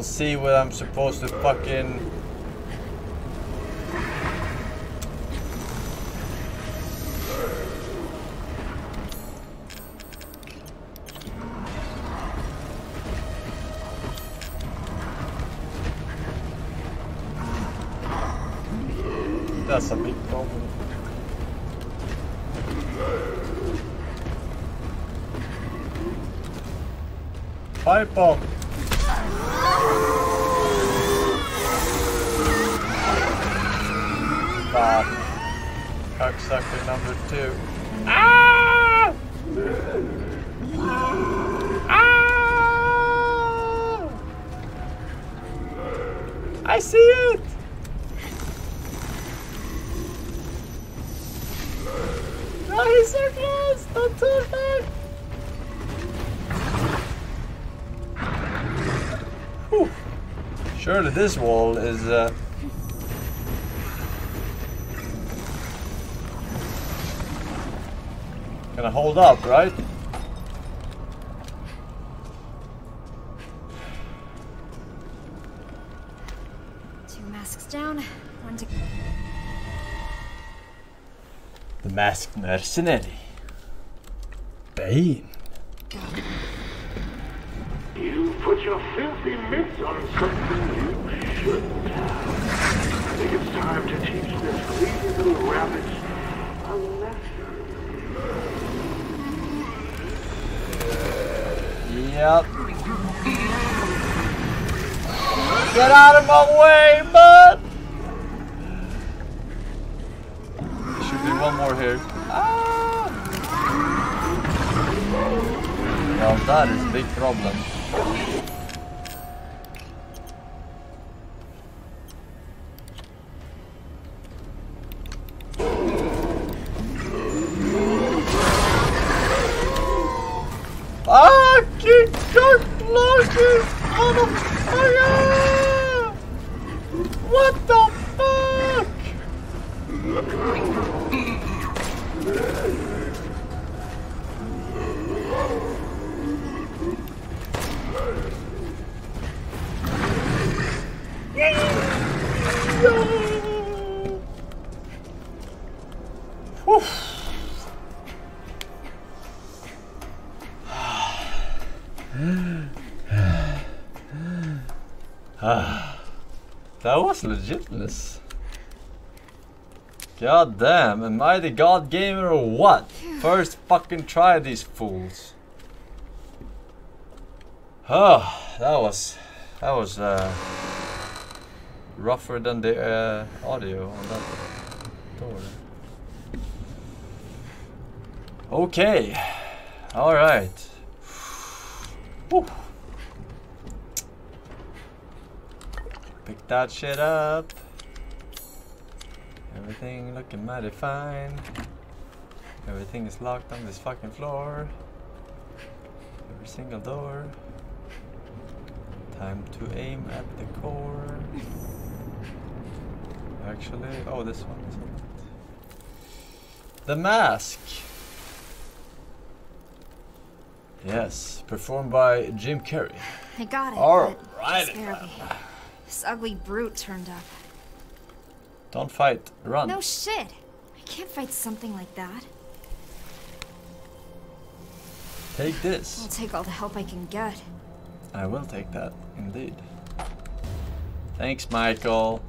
See what I'm supposed to fucking... That's a big problem. Pipe bomb. Cocksucker number two. Ah! Ah! I see it. No, he's so close. Don't turn back. Whew. Surely this wall is. Gonna hold up, right? Two masks down, one to... The masked mercenary. Bane. You put your filthy mitts on something you shouldn't have. I think it's time to teach this crazy little rabbit a lesson. Yep. Get out of my way, bud! There should be one more here. Ah! Now that is a big problem. That was legitness. God damn, am I the god gamer or what? First fucking try, these fools. Oh, that was rougher than the audio on that door. Okay, all right. Whew. Pick that shit up. Everything looking mighty fine. Everything is locked on this fucking floor. Every single door. Time to aim at the core. Actually, oh, this one is it. The Mask. Yes, performed by Jim Carrey. I got it. All right. This ugly brute turned up. Don't fight. Run. No shit. I can't fight something like that. Take this. I'll take all the help I can get. I will take that, indeed. Thanks, Michael.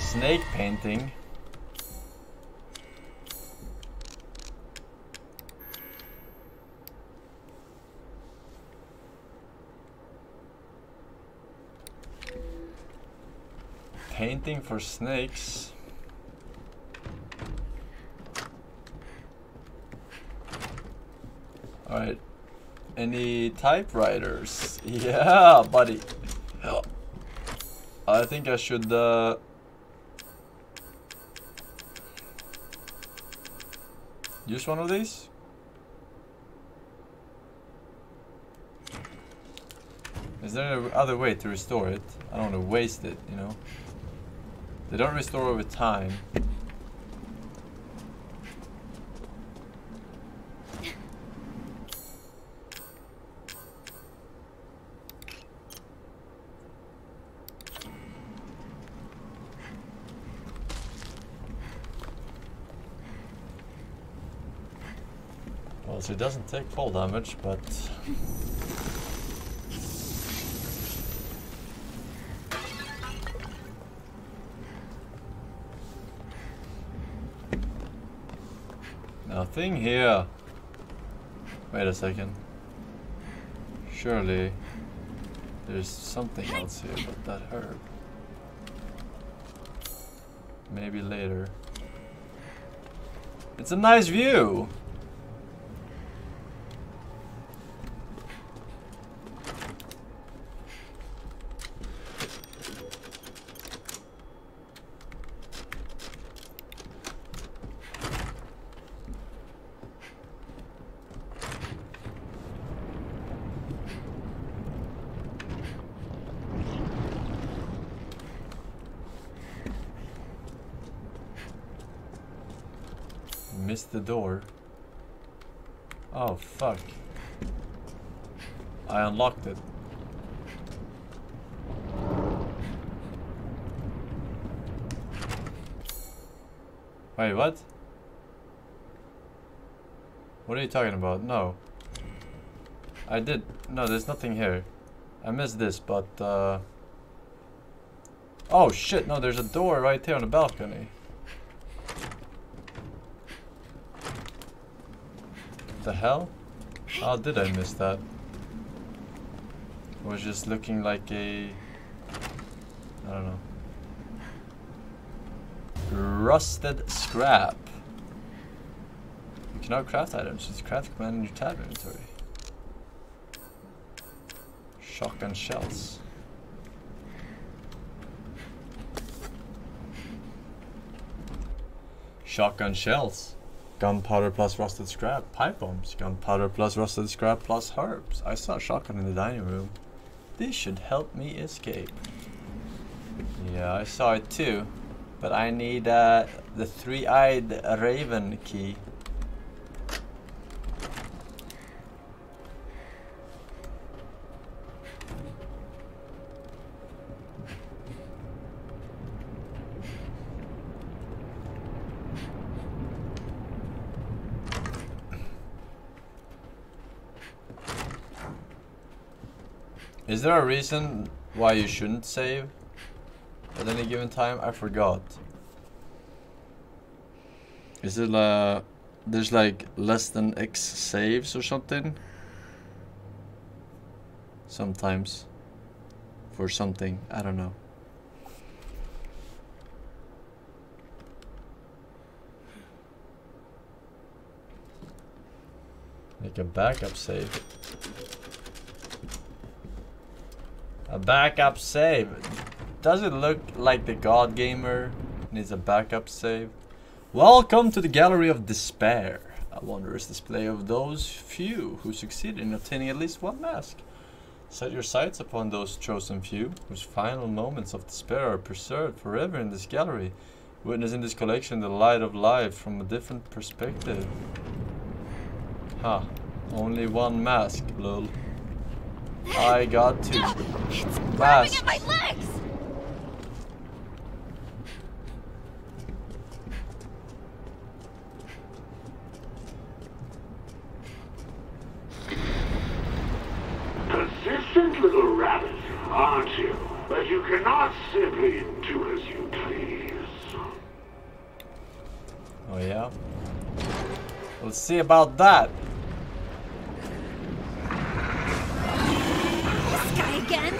Snake painting. Painting for snakes. All right. Any typewriters? Yeah, buddy. I think I should. Use one of these? Is there any other way to restore it? I don't want to waste it, you know? They don't restore over time. So it doesn't take full damage, but nothing here. Wait a second. Surely there's something else here, but that herb. Maybe later. It's a nice view. The door. Oh fuck. I unlocked it. Wait, what? What are you talking about? No. I did. No, there's nothing here. I missed this, but oh shit, no, there's a door right here on the balcony. The hell? How did I miss that? I was just looking like a, I don't know, rusted scrap. You cannot craft items with craft command in your tab inventory. Shotgun shells. Shotgun shells. Gunpowder plus rusted scrap, pipe bombs, gunpowder plus rusted scrap plus herbs. I saw a shotgun in the dining room. This should help me escape. Yeah, I saw it too. But I need the three-eyed raven key. Is there a reason why you shouldn't save at any given time? I forgot. Is it there's like less than X saves or something? Sometimes. For something, I don't know. make a backup save. A backup save. Does it look like the God Gamer needs a backup save? Welcome to the Gallery of Despair. A wondrous display of those few who succeeded in obtaining at least one mask. Set your sights upon those chosen few, whose final moments of despair are preserved forever in this gallery. Witness in this collection the light of life from a different perspective. Ha. Huh. Only one mask, lol. I got two. No, it's grabbing at my legs! Persistent little rabbit, aren't you? But you cannot simply do as you please. Oh yeah? Let's see about that. This guy again?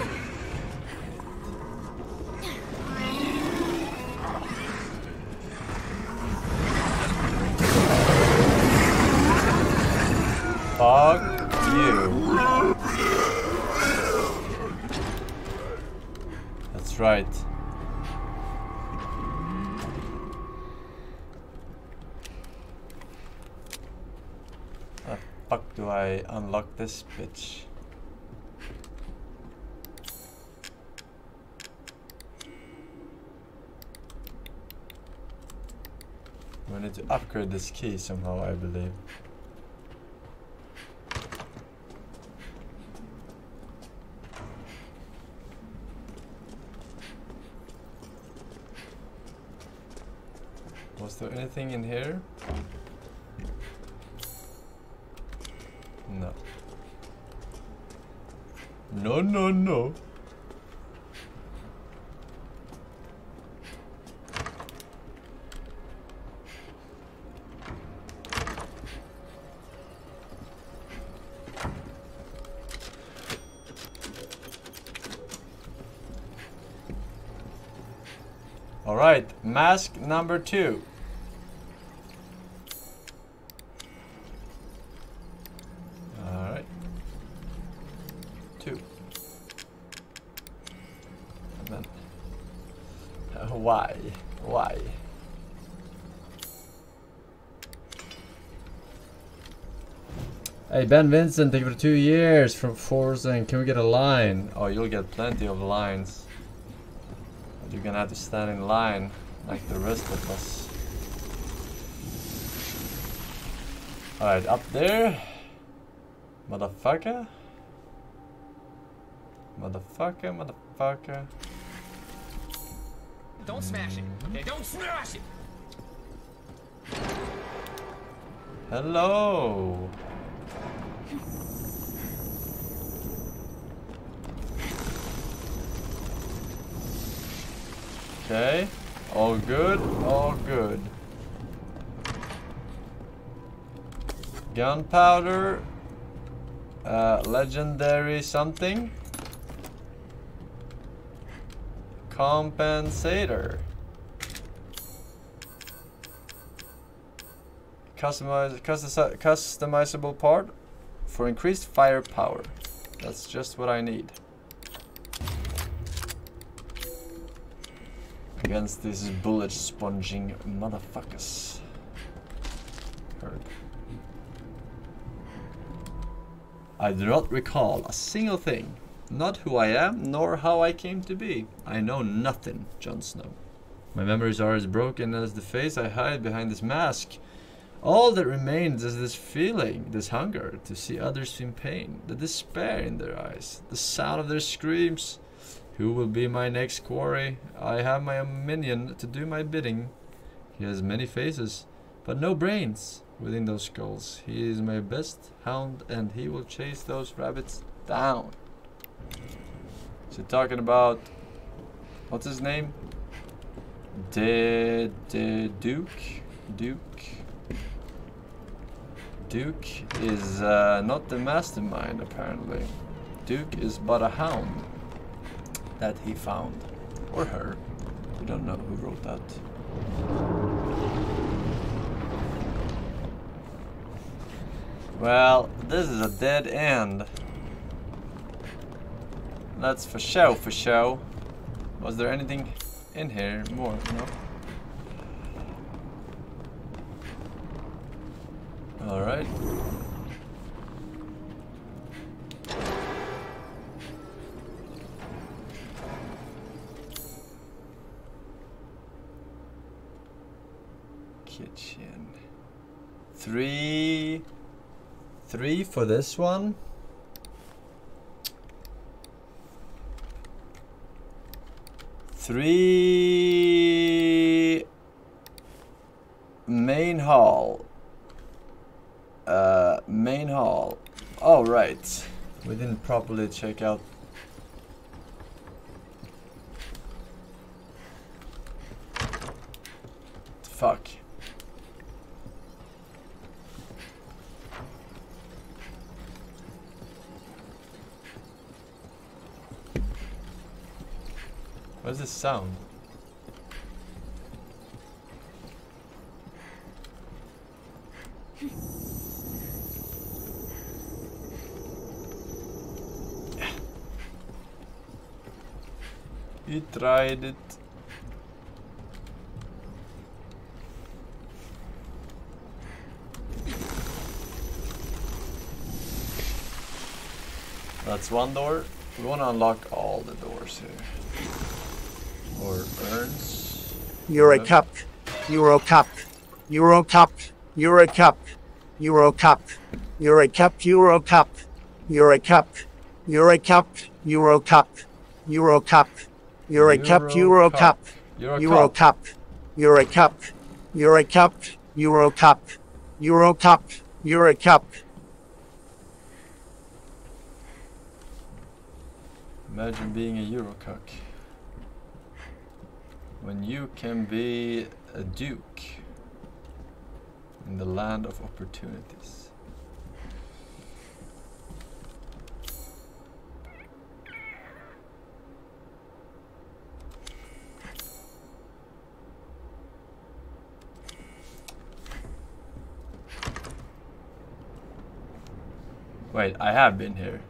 Fuck you. That's right. How the fuck do I unlock this bitch? We need to upgrade this key somehow, I believe. Was there anything in here? No. No, no, no. Alright, mask number 2. Alright. 2. And then... why? Why? Hey, Ben Vincent, thank you for 2 years from Forza, and can we get a line? Oh, you'll get plenty of lines. You're gonna have to stand in line like the rest of us. Alright, up there. Motherfucker. Motherfucker, motherfucker. Don't smash it. Okay, don't smash it. Hello. Okay, all good, all good. Gunpowder, legendary something. Compensator. Customizable part for increased firepower. That's just what I need. Against these bullet sponging motherfuckers. Herb. I do not recall a single thing. Not who I am, nor how I came to be. I know nothing, John Snow. My memories are as broken as the face I hide behind this mask. All that remains is this feeling, this hunger to see others in pain, the despair in their eyes, the sound of their screams. Who will be my next quarry? I have my minion to do my bidding. He has many faces, but no brains within those skulls. He is my best hound, and he will chase those rabbits down. So talking about... what's his name? The Duke? Duke? Duke is not the mastermind, apparently. Duke is but a hound that he found, or her. We don't know who wrote that. Well, this is a dead end. That's for show, for show. Was there anything in here more? No. All right. Kitchen. Three for this one. Three main hall. Main hall. Oh right. We didn't properly check out. Fuck. What's this sound? You tried it. That's one door. We want to unlock all the doors here. Or urns. Euro cup. Imagine being a Euro cuck. When you can be a duke in the land of opportunities. Wait, I have been here.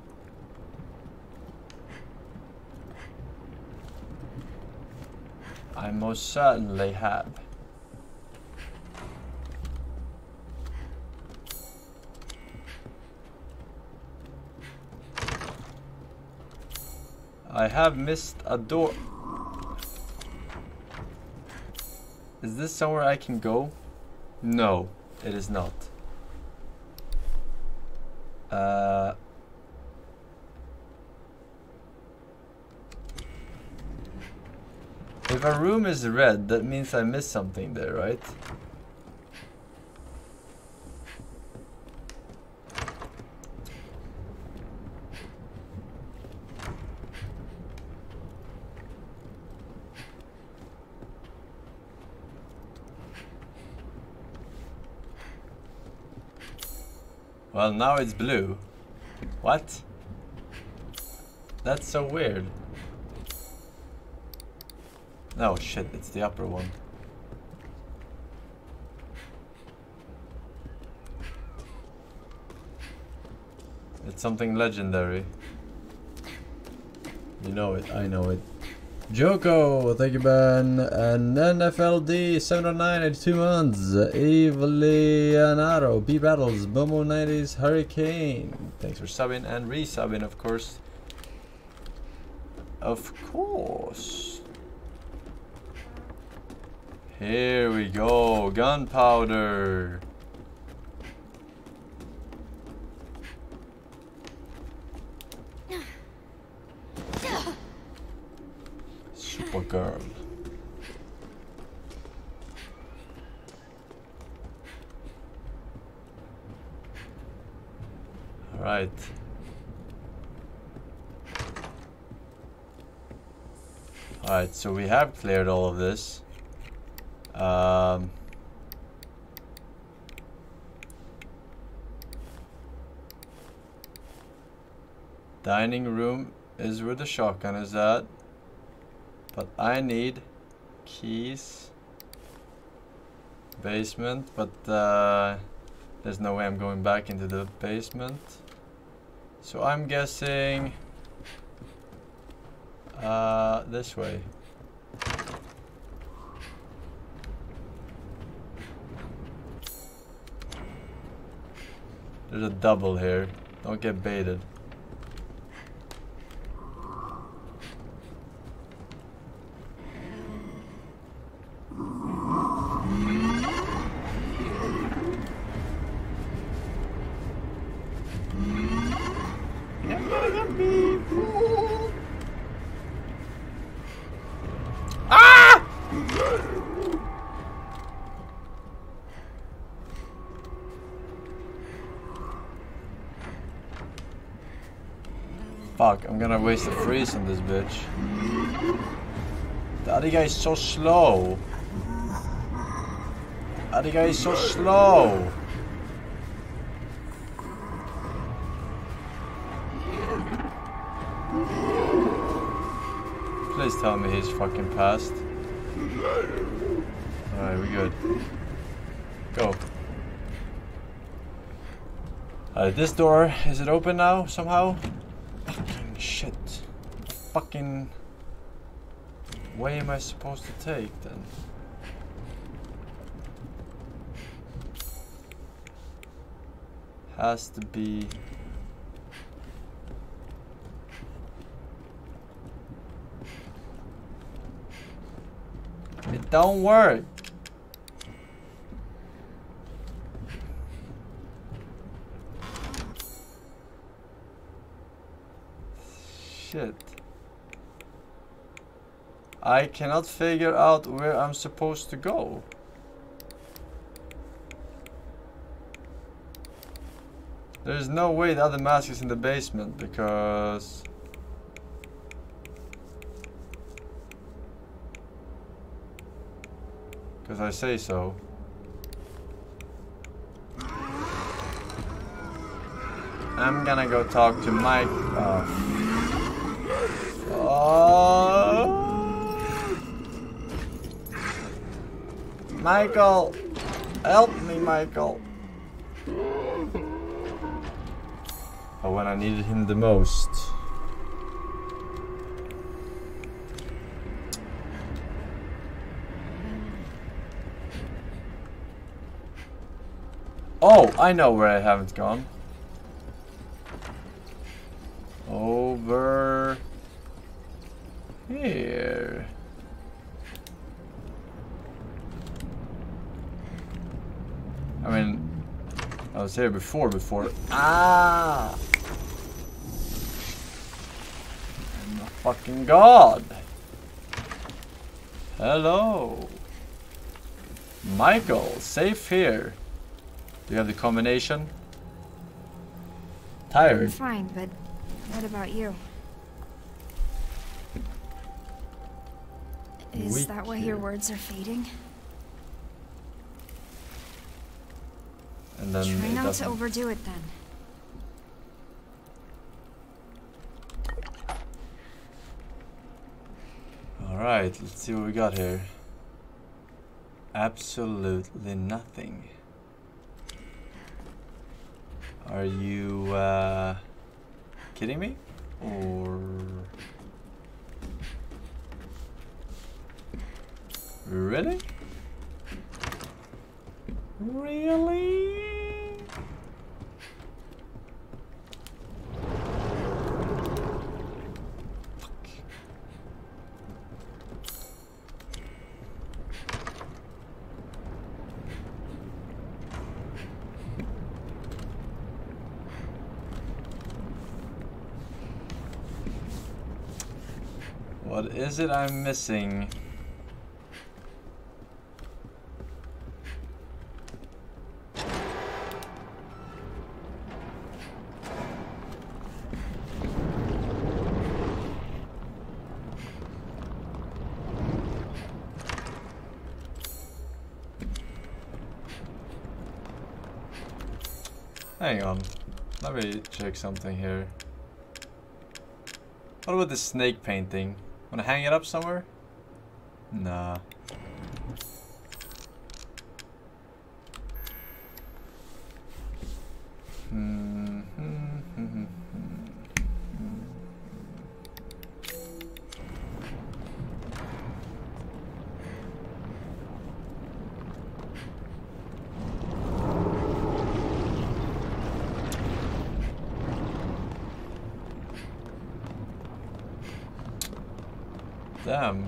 I most certainly have. I have missed a door. Is this somewhere I can go? No, it is not. If a room is red, that means I missed something there, right? Well, now it's blue. What? That's so weird. No shit, it's the upper one. It's something legendary. You know it, I know it. Joko, thank you, Ben. And NFLD 709 at 2 months. Evelianaro, B Battles, Bomo 90s, Hurricane. Thanks for subbing and resubbing, of course. Of course. Here we go, gunpowder. Supergirl. All right. All right, so we have cleared all of this. Dining room is where the shotgun is at, but I need keys. Basement, but There's no way I'm going back into the basement. So I'm guessing this way. There's a double here. Don't get baited. I'm gonna waste a freeze on this bitch. The other guy is so slow. The other guy is so slow. Please tell me he's fucking passed. Alright, we good. Go. Alright, this door, is it open now somehow? Shit. Fucking way am I supposed to take then? Has to be it don't work. I cannot figure out where I'm supposed to go. There's no way the other mask is in the basement because I say so. I'm gonna go talk to Mike. Michael, help me, Michael. Oh, when I needed him the most. Oh, I know where I haven't gone. Over here. I mean, I was here before. Ah! I'm a fucking god! Hello! Michael, safe here. Do you have the combination? Tired. I'm fine, but what about you? Is that why your words are fading? And then try not to overdo it then. Alright, let's see what we got here. Absolutely nothing. Are you kidding me? Or really? Really? What is it I'm missing? Hang on, let me check something here. What about the snake painting? Wanna hang it up somewhere? Nah. Damn.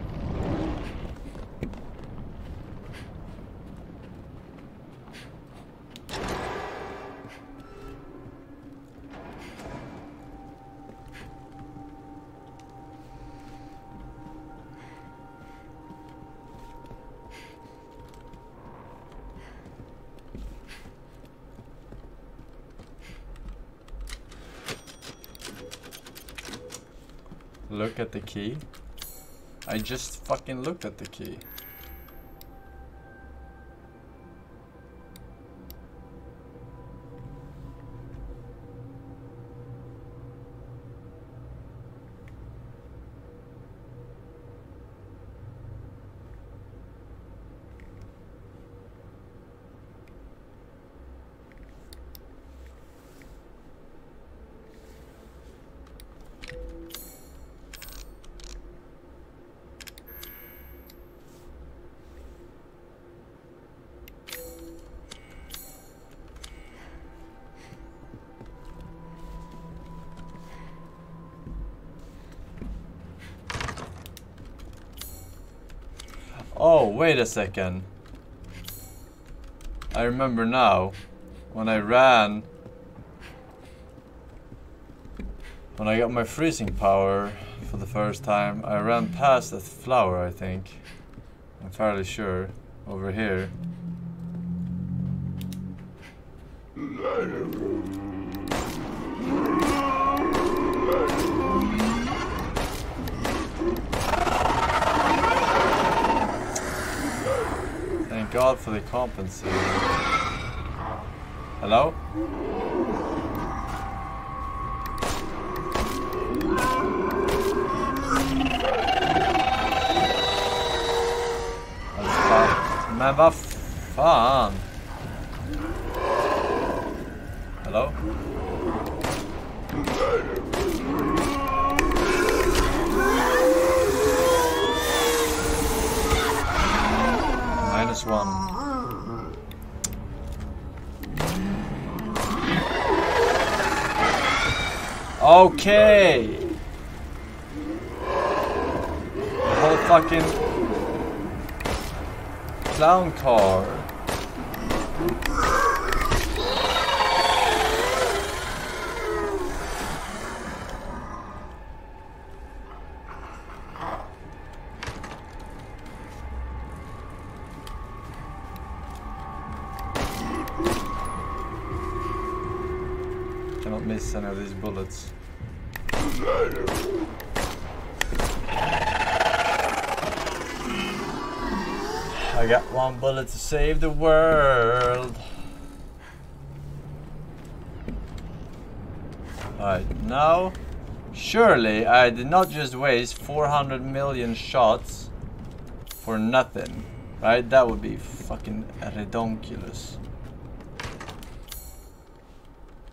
Look at the key. I just fucking looked at the key. Oh, wait a second. I remember now. When I ran, when I got my freezing power for the first time, I ran past that flower, I think. I'm fairly sure. Over here. God for the compensator. Hello? Men vad fan? Hello? One. Okay. The whole fucking clown car. Any of these bullets. I got one bullet to save the world. Alright, now surely I did not just waste 400 million shots for nothing, right? That would be fucking redonkulous.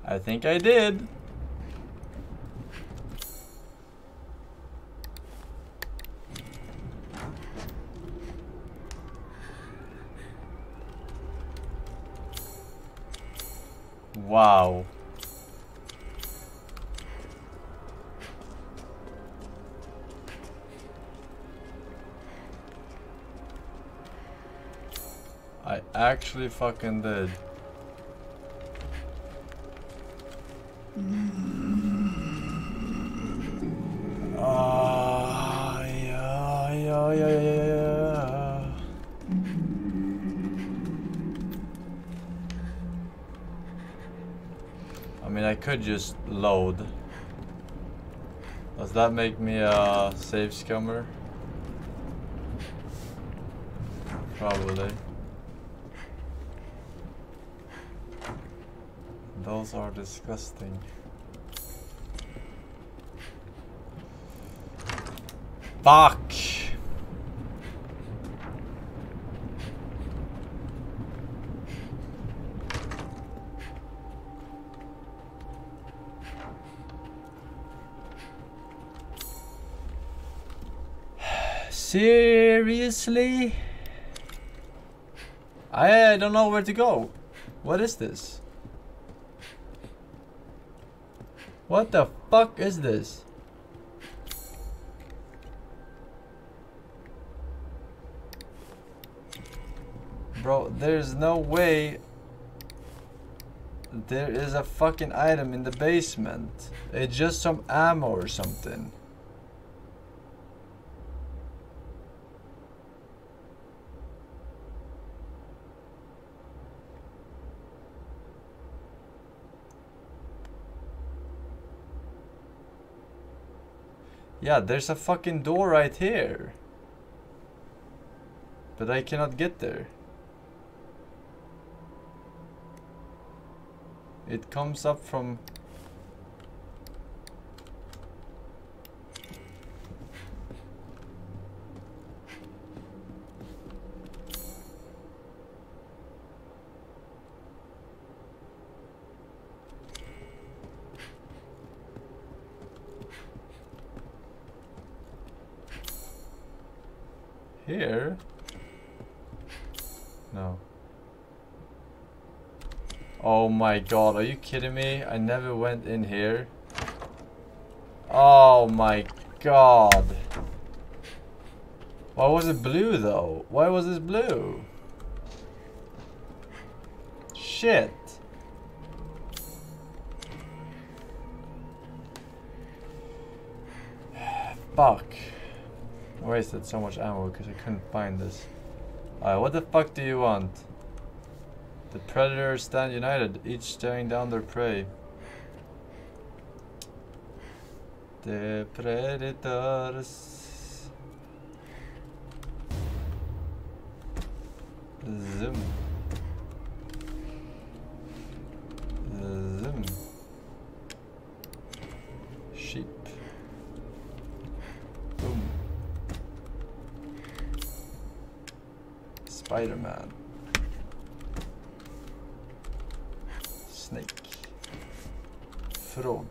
I think I did. Wow. I actually fucking did. I mean, I could just load. Does that make me a save scummer? Probably. Those are disgusting. Fuck! Seriously? I don't know where to go. What is this? What the fuck is this? Bro, there's no way there is a fucking item in the basement. It's just some ammo or something. Yeah, there's a fucking door right here. But I cannot get there. It comes up from... here? No. Oh my god, are you kidding me? I never went in here. Oh my god. Why was it blue though? Why was this blue? Shit. Fuck. I wasted so much ammo because I couldn't find this. Alright, what the fuck do you want? The predators stand united, each staring down their prey. The predators. Zoom. Zoom. Sheep. Spider-Man. Snake. Frog.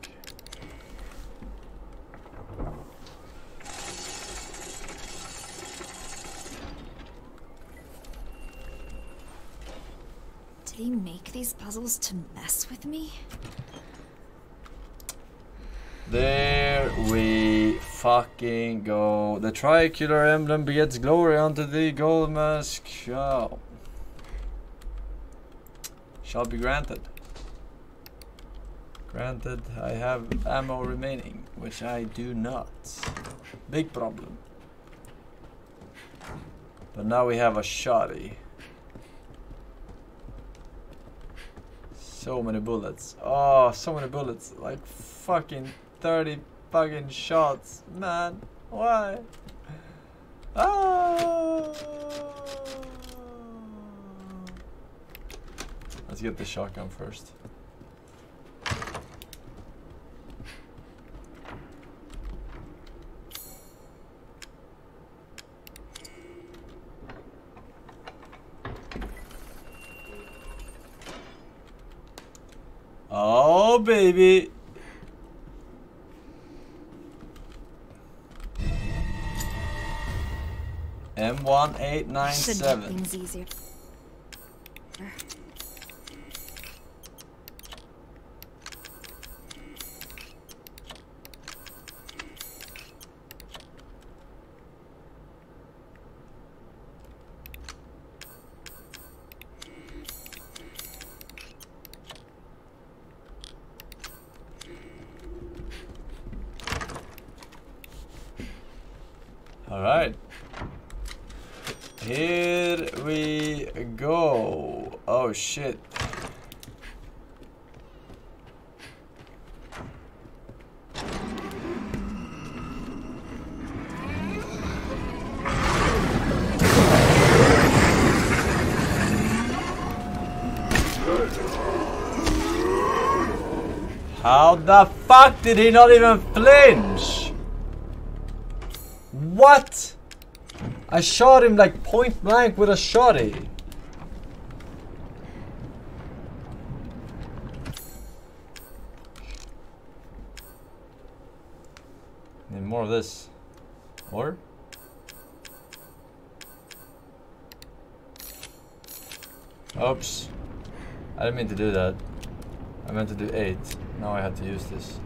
Did he make these puzzles to mess with me? There we fucking go. The triangular emblem begets glory unto the gold mask shall be granted. Granted, I have ammo remaining, which I do not. Big problem. But now we have a shotty. So many bullets. Oh, so many bullets. Like fucking 30 fucking shots. Man, why? Oh. Let's get the shotgun first. Oh, baby. M1897. Should make things easier. Alright, here we go. Oh shit. How the fuck did he not even flinch? What? I shot him like point blank with a shotty. Need more of this. Or? Oops. I didn't mean to do that. I meant to do 8. Now I had to use this.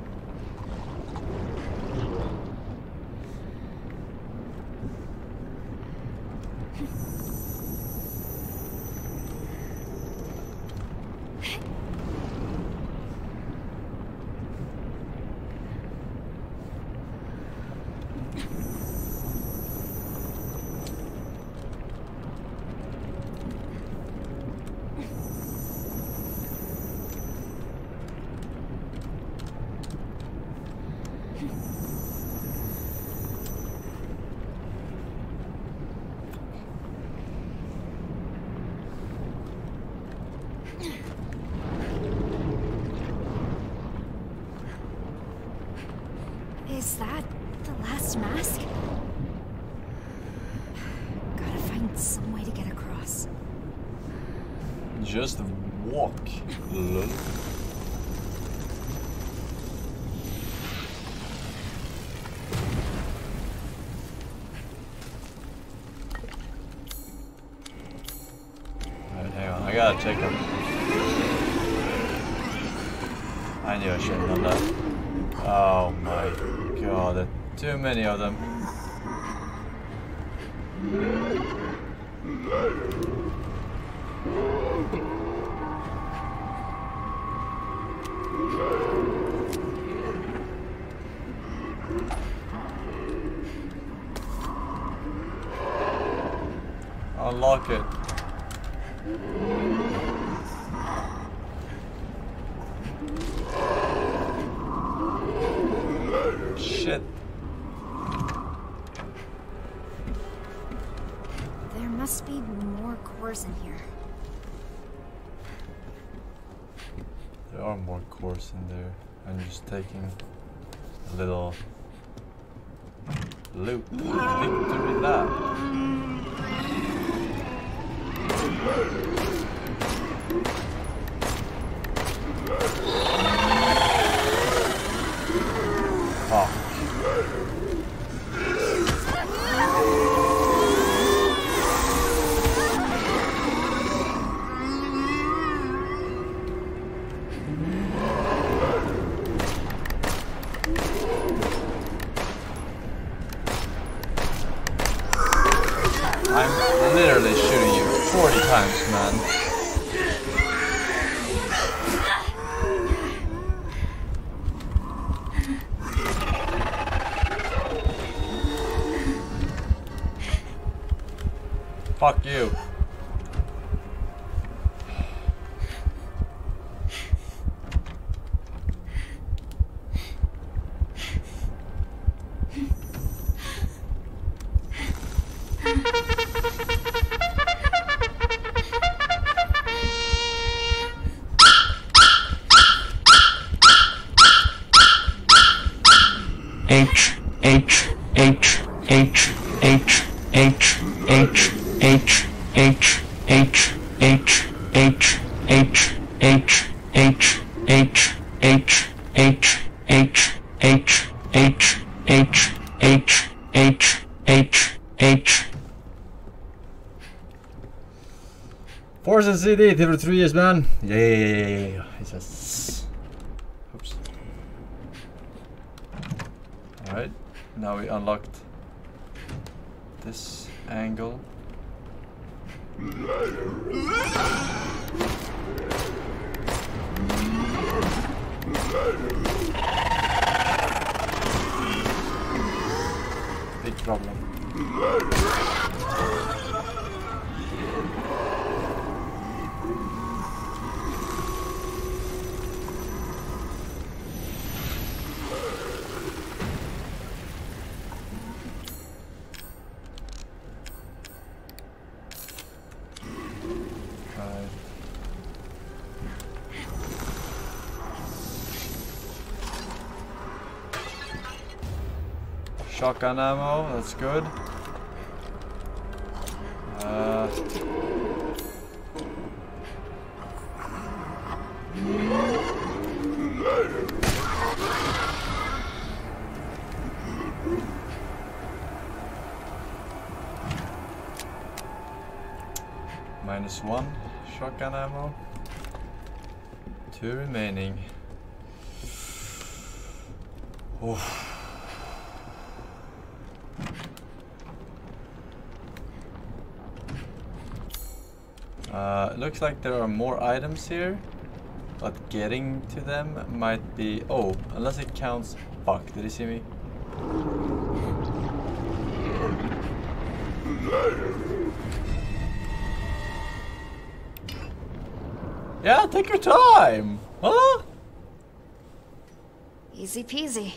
Check them. I knew I should have done that. Oh my god, there are too many of them. Unlock it. In there. I'm just taking a little loop. Victory lap. Fuck you. CD for 3 years, man. Yeah. Oops. All right. Now we unlocked this angle. Big problem. Shotgun ammo, that's good. -1 Shotgun ammo. 2 remaining. Oof. Looks like there are more items here, but getting to them might be... Oh, unless it counts... Fuck, did he see me? Yeah, take your time! Huh? Easy peasy.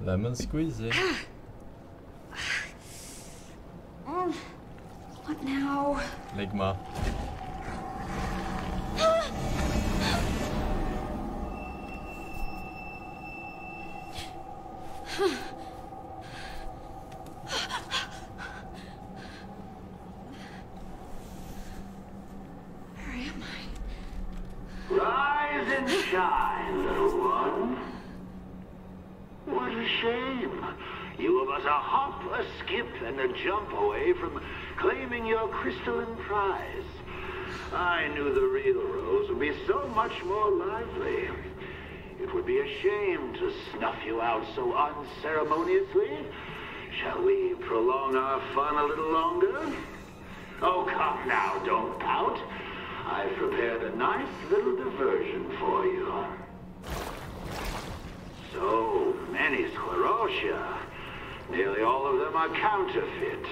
Lemon squeezy. What now? Ligma. Where am I? Rise and shine, little one. What a shame. You was a hop, a skip, and a jump away from claiming your crystalline prize. I knew the real Rose would be so much more lively. It would be a shame to snuff you out so unceremoniously. Shall we prolong our fun a little longer? Oh, come now, don't pout. I've prepared a nice little diversion for you. So many sclerotia. Nearly all of them are counterfeit.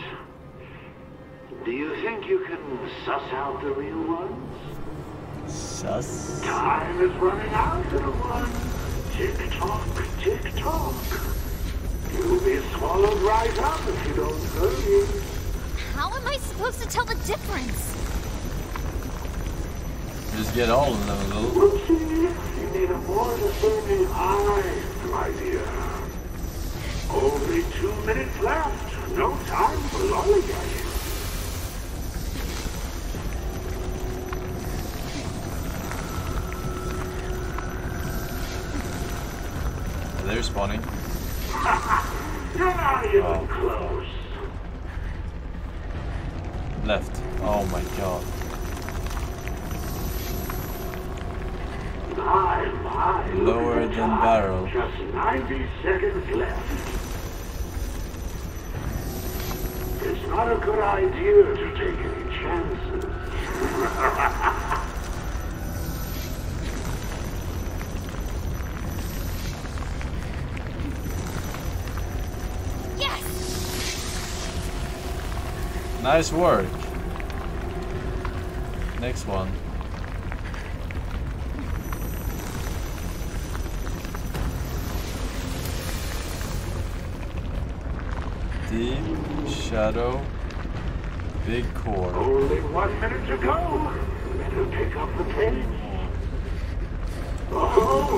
Do you think you can suss out the real ones? Suss? Time is running out, little one. Tick-tock, tick-tock. You'll be swallowed right up if you don't hurry. How am I supposed to tell the difference? Just get all of them a little. Whoopsie, you need a more discerning eye, my dear. Only 2 minutes left. No time for lollygagging. They're spawning. You're not even close. Left. Oh my god. My, lower than time. Barrel. Just 90 seconds left. It's not a good idea to take any chances. Nice work. Next one. Deep, shadow, big core. Only 1 minute to go. Better pick up the pace. Oh!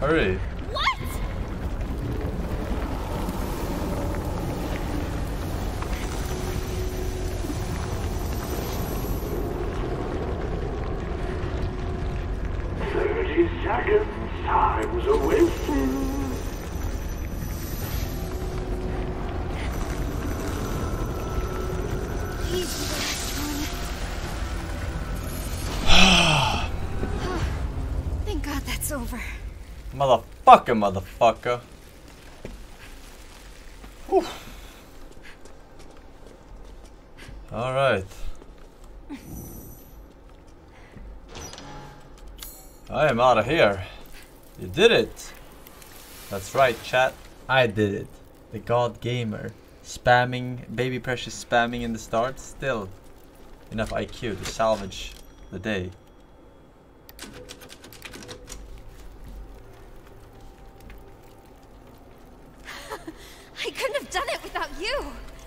Hurry. What? Motherfucker, motherfucker. Alright. I am out of here. You did it. That's right, chat. I did it. The god gamer. Spamming, baby precious spamming in the start. Still enough IQ to salvage the day.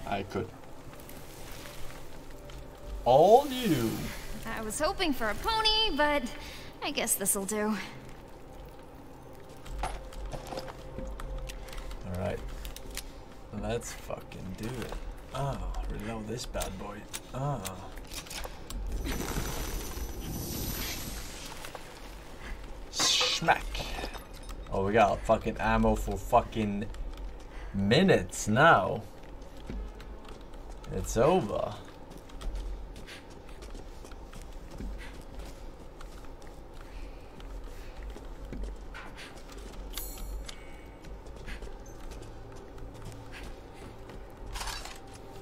I could. All you. I was hoping for a pony, but I guess this'll do. Alright. Let's fucking do it. Oh, reload this bad boy. Oh. Smack. Oh, we got fucking ammo for fucking minutes now. It's over.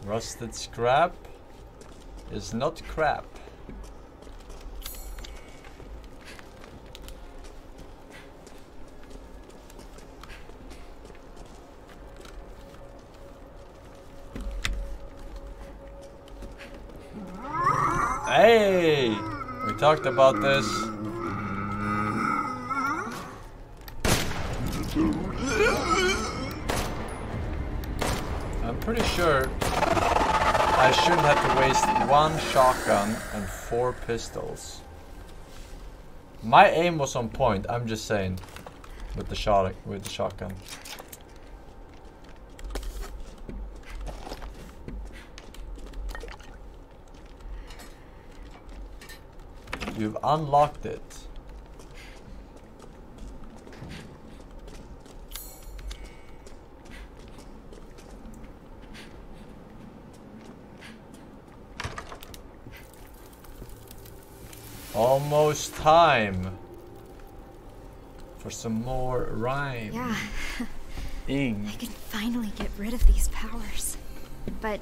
Rusted scrap is not crap. Hey, we talked about this. I'm pretty sure I shouldn't have to waste one shotgun and 4 pistols. My aim was on point, I'm just saying, with the shotgun. You've unlocked it. Almost time for some more rhyme. Yeah. Ing. I can finally get rid of these powers. But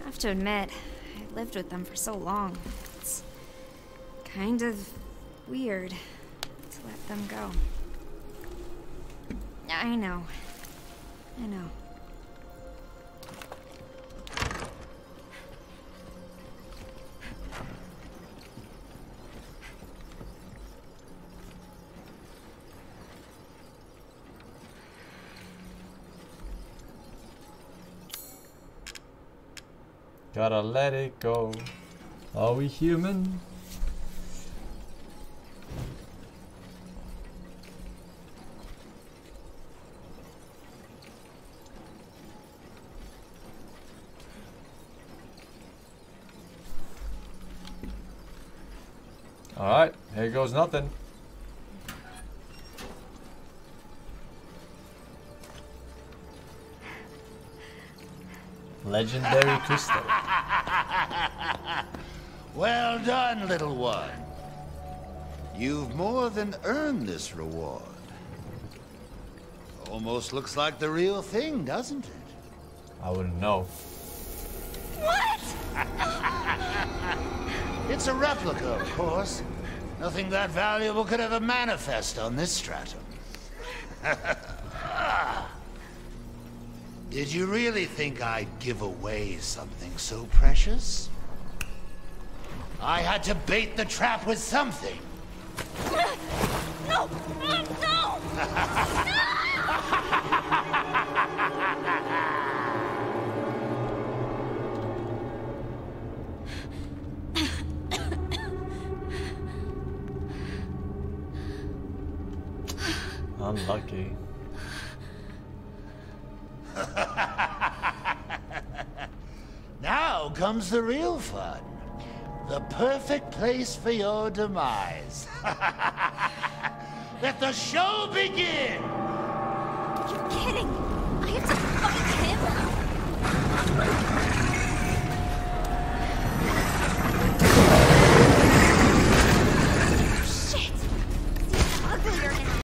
I have to admit, I lived with them for so long. Kind of weird to let them go. I know. Gotta let it go. Are we human? Alright, here goes nothing. Legendary crystal. Well done, little one. You've more than earned this reward. Almost looks like the real thing, doesn't it? I wouldn't know. What? It's a replica, of course. Nothing that valuable could ever manifest on this stratum. Did you really think I'd give away something so precious? I had to bait the trap with something. No! No! No! Unlucky. Now comes the real fun. The perfect place for your demise. Let the show begin! You're kidding! I have to fight him! Shit! It's even uglier now!